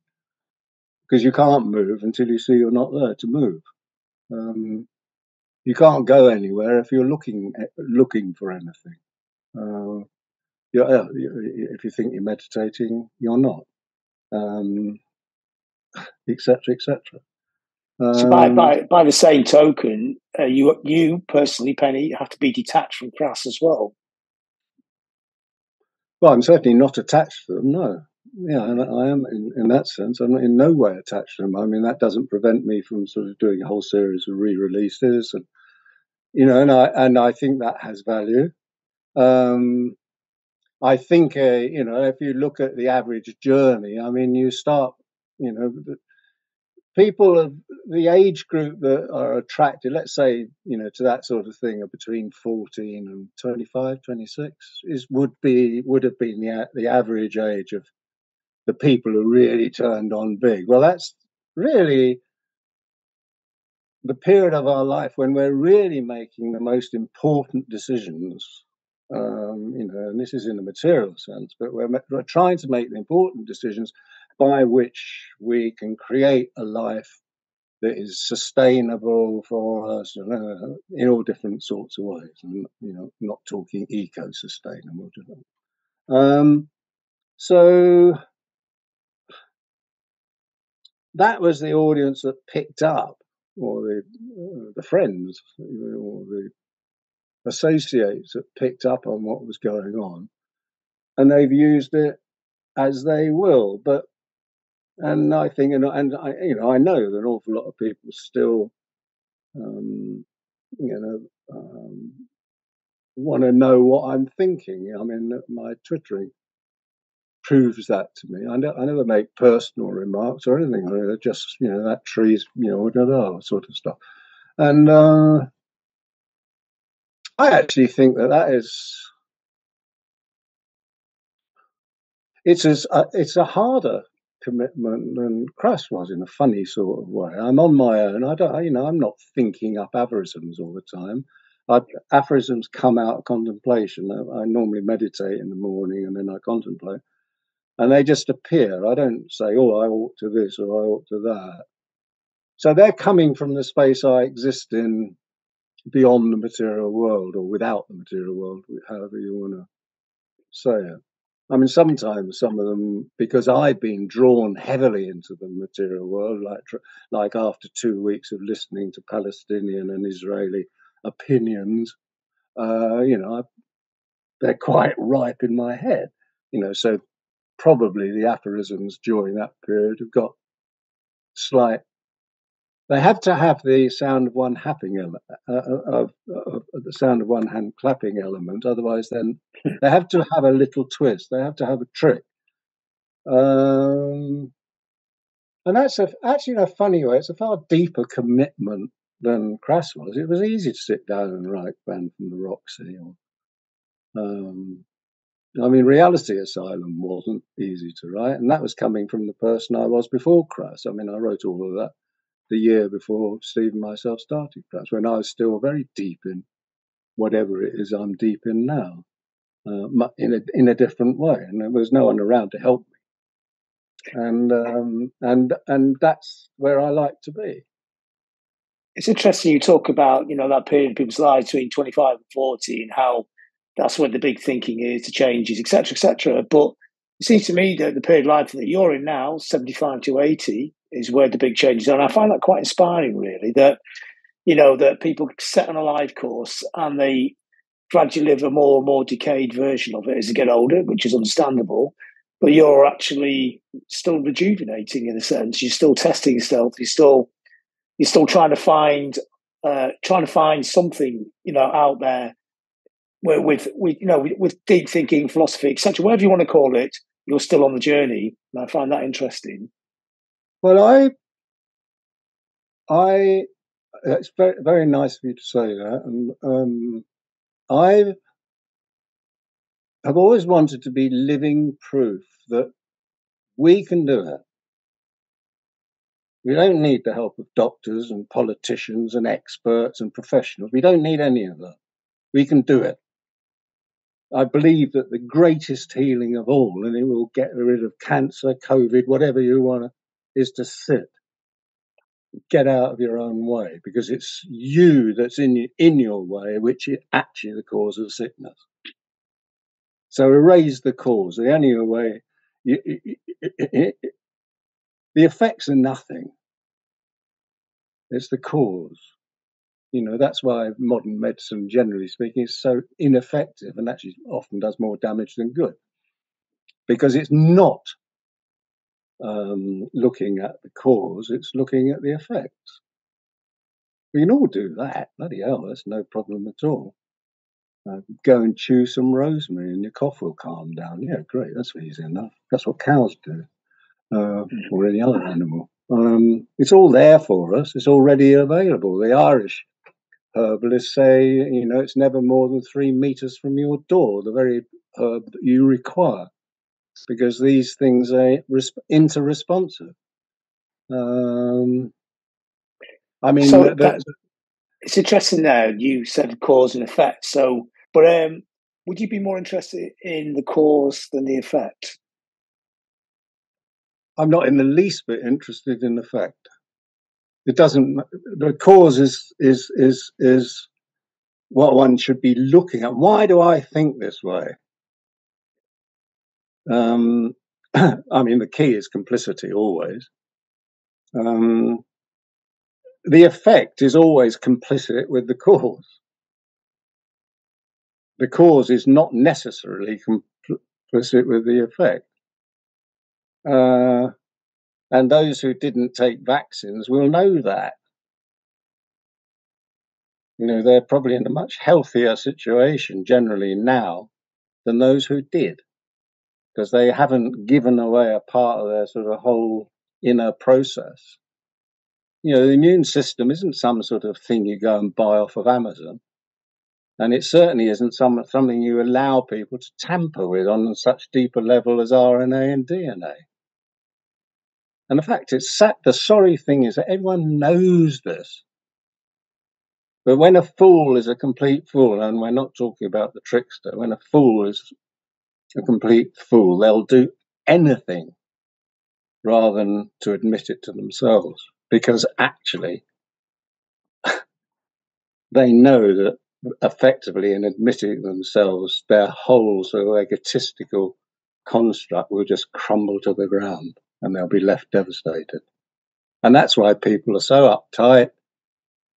Because you can't move until you see you're not there to move. Um, you can't go anywhere if you're looking looking for anything. Uh, you're, if you think you're meditating, you're not, um, et cetera, et cetera. So by, by by the same token, uh, you you personally, Penny, have to be detached from Crass as well. Well, I'm certainly not attached to them. No, yeah, I, I am in, in that sense. I'm in no way attached to them. I mean, that doesn't prevent me from sort of doing a whole series of re-releases, and you know, and I and I think that has value. Um, I think uh, you know, if you look at the average journey, I mean, you start, you know. The, people of the age group that are attracted, let's say, you know, to that sort of thing, are between fourteen and twenty-five, twenty-six, is would be would have been the the average age of the people who really turned on big. Well, that's really the period of our life when we're really making the most important decisions. Um, you know, and this is in the material sense, but we're, we're trying to make the important decisions by which we can create a life that is sustainable for us uh, in all different sorts of ways. And, you know, not talking eco-sustainable. Um, so that was the audience that picked up, or the, uh, the friends, or the associates that picked up on what was going on. And they've used it as they will, but And I think, and, and I, you know, I know that an awful lot of people still, um, you know, um, want to know what I'm thinking. I mean, my twittering proves that to me. I, don't, I never make personal remarks or anything. I just, you know, that tree's, you know, blah, blah, blah, sort of stuff. And uh, I actually think that that is, it's as uh, it's a harder commitment than Crass was, in a funny sort of way. I'm on my own. I don't, you know, I'm not thinking up aphorisms all the time. I, aphorisms come out of contemplation. I, I normally meditate in the morning and then I contemplate, and they just appear. I don't say, "Oh, I ought to this" or "I ought to that." So they're coming from the space I exist in beyond the material world, or without the material world, however you want to say it. I mean, sometimes some of them, because I've been drawn heavily into the material world, like like after two weeks of listening to Palestinian and Israeli opinions, uh, you know, I, they're quite ripe in my head, you know, so probably the aphorisms during that period have got slight, they have to have the sound of one happing element, uh, of, of, of the sound of one hand clapping element. Otherwise, then they have to have a little twist. They have to have a trick, um, and that's a, actually in a funny way. It's a far deeper commitment than Crass was. It was easy to sit down and write Band from the Roxy. Or, um, I mean, Reality Asylum wasn't easy to write, and that was coming from the person I was before Crass. I mean, I wrote all of that the year before Steve and myself started Crass, when I was still very deep in whatever it is I'm deep in now, uh, in a in a different way, and there was no one around to help me, and um, and and that's where I like to be. It's interesting you talk about, you know, that period in people's lives between twenty-five and forty, and how that's when the big thinking is, the changes, et cetera, et cetera. But it seems to me that the period of life that you're in now, seventy-five to eighty. Is where the big changes are. And I find that quite inspiring, really, that, you know, that people set on a life course and they gradually live a more and more decayed version of it as they get older, which is understandable. But you're actually still rejuvenating in a sense. You're still testing yourself. You're still, you're still trying to find, uh, trying to find something, you know, out there where with, with you know, with, with deep thinking, philosophy, et cetera, whatever you want to call it, you're still on the journey. And I find that interesting. Well, I, I, it's very, very nice of you to say that. And um, I have always wanted to be living proof that we can do it. We don't need the help of doctors and politicians and experts and professionals. We don't need any of that. We can do it. I believe that the greatest healing of all, and it will get rid of cancer, COVID, whatever you want to, is to sit, get out of your own way, because it's you that's in, in your way, which is actually the cause of sickness. So erase the cause. The only way, you, it, it, it, it, the effects are nothing. It's the cause. You know, that's why modern medicine, generally speaking, is so ineffective and actually often does more damage than good, because it's not Um, looking at the cause, it's looking at the effects. We can all do that. Bloody hell, that's no problem at all. Uh, go and chew some rosemary and your cough will calm down. Yeah, great, that's easy enough. That's what cows do, uh, or any other animal. Um, it's all there for us. It's already available. The Irish herbalists say, you know, it's never more than three meters from your door, the very herb that you require, because these things are inter-responsive. Um, I mean, so that, that, it's interesting. Now you said cause and effect. So, but um, would you be more interested in the cause than the effect? I'm not in the least bit interested in effect. It doesn't. The cause is is is is what one should be looking at. Why do I think this way? Um, I mean, the key is complicity always. Um, the effect is always complicit with the cause. The cause is not necessarily complicit with the effect. Uh, and those who didn't take vaccines will know that. You know, they're probably in a much healthier situation generally now than those who did, because they haven't given away a part of their sort of whole inner process. You know, the immune system isn't some sort of thing you go and buy off of Amazon, and it certainly isn't some, something you allow people to tamper with on such deeper level as R N A and D N A. And the fact is, the sorry thing is that everyone knows this. But when a fool is a complete fool, and we're not talking about the trickster, when a fool is a complete fool, they'll do anything rather than to admit it to themselves. because actually they know that effectively in admitting themselves, their whole sort of egotistical construct will just crumble to the ground and they'll be left devastated. And that's why people are so uptight.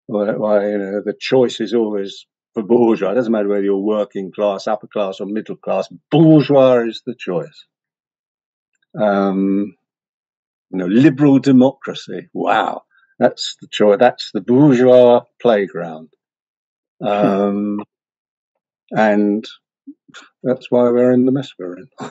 Why, you know, the choice is always for bourgeois. It doesn't matter whether you're working class, upper class or middle class. Bourgeois is the choice. Um, you know, liberal democracy. Wow. That's the choice. That's the bourgeois playground. Um, and that's why we're in the mess we're in.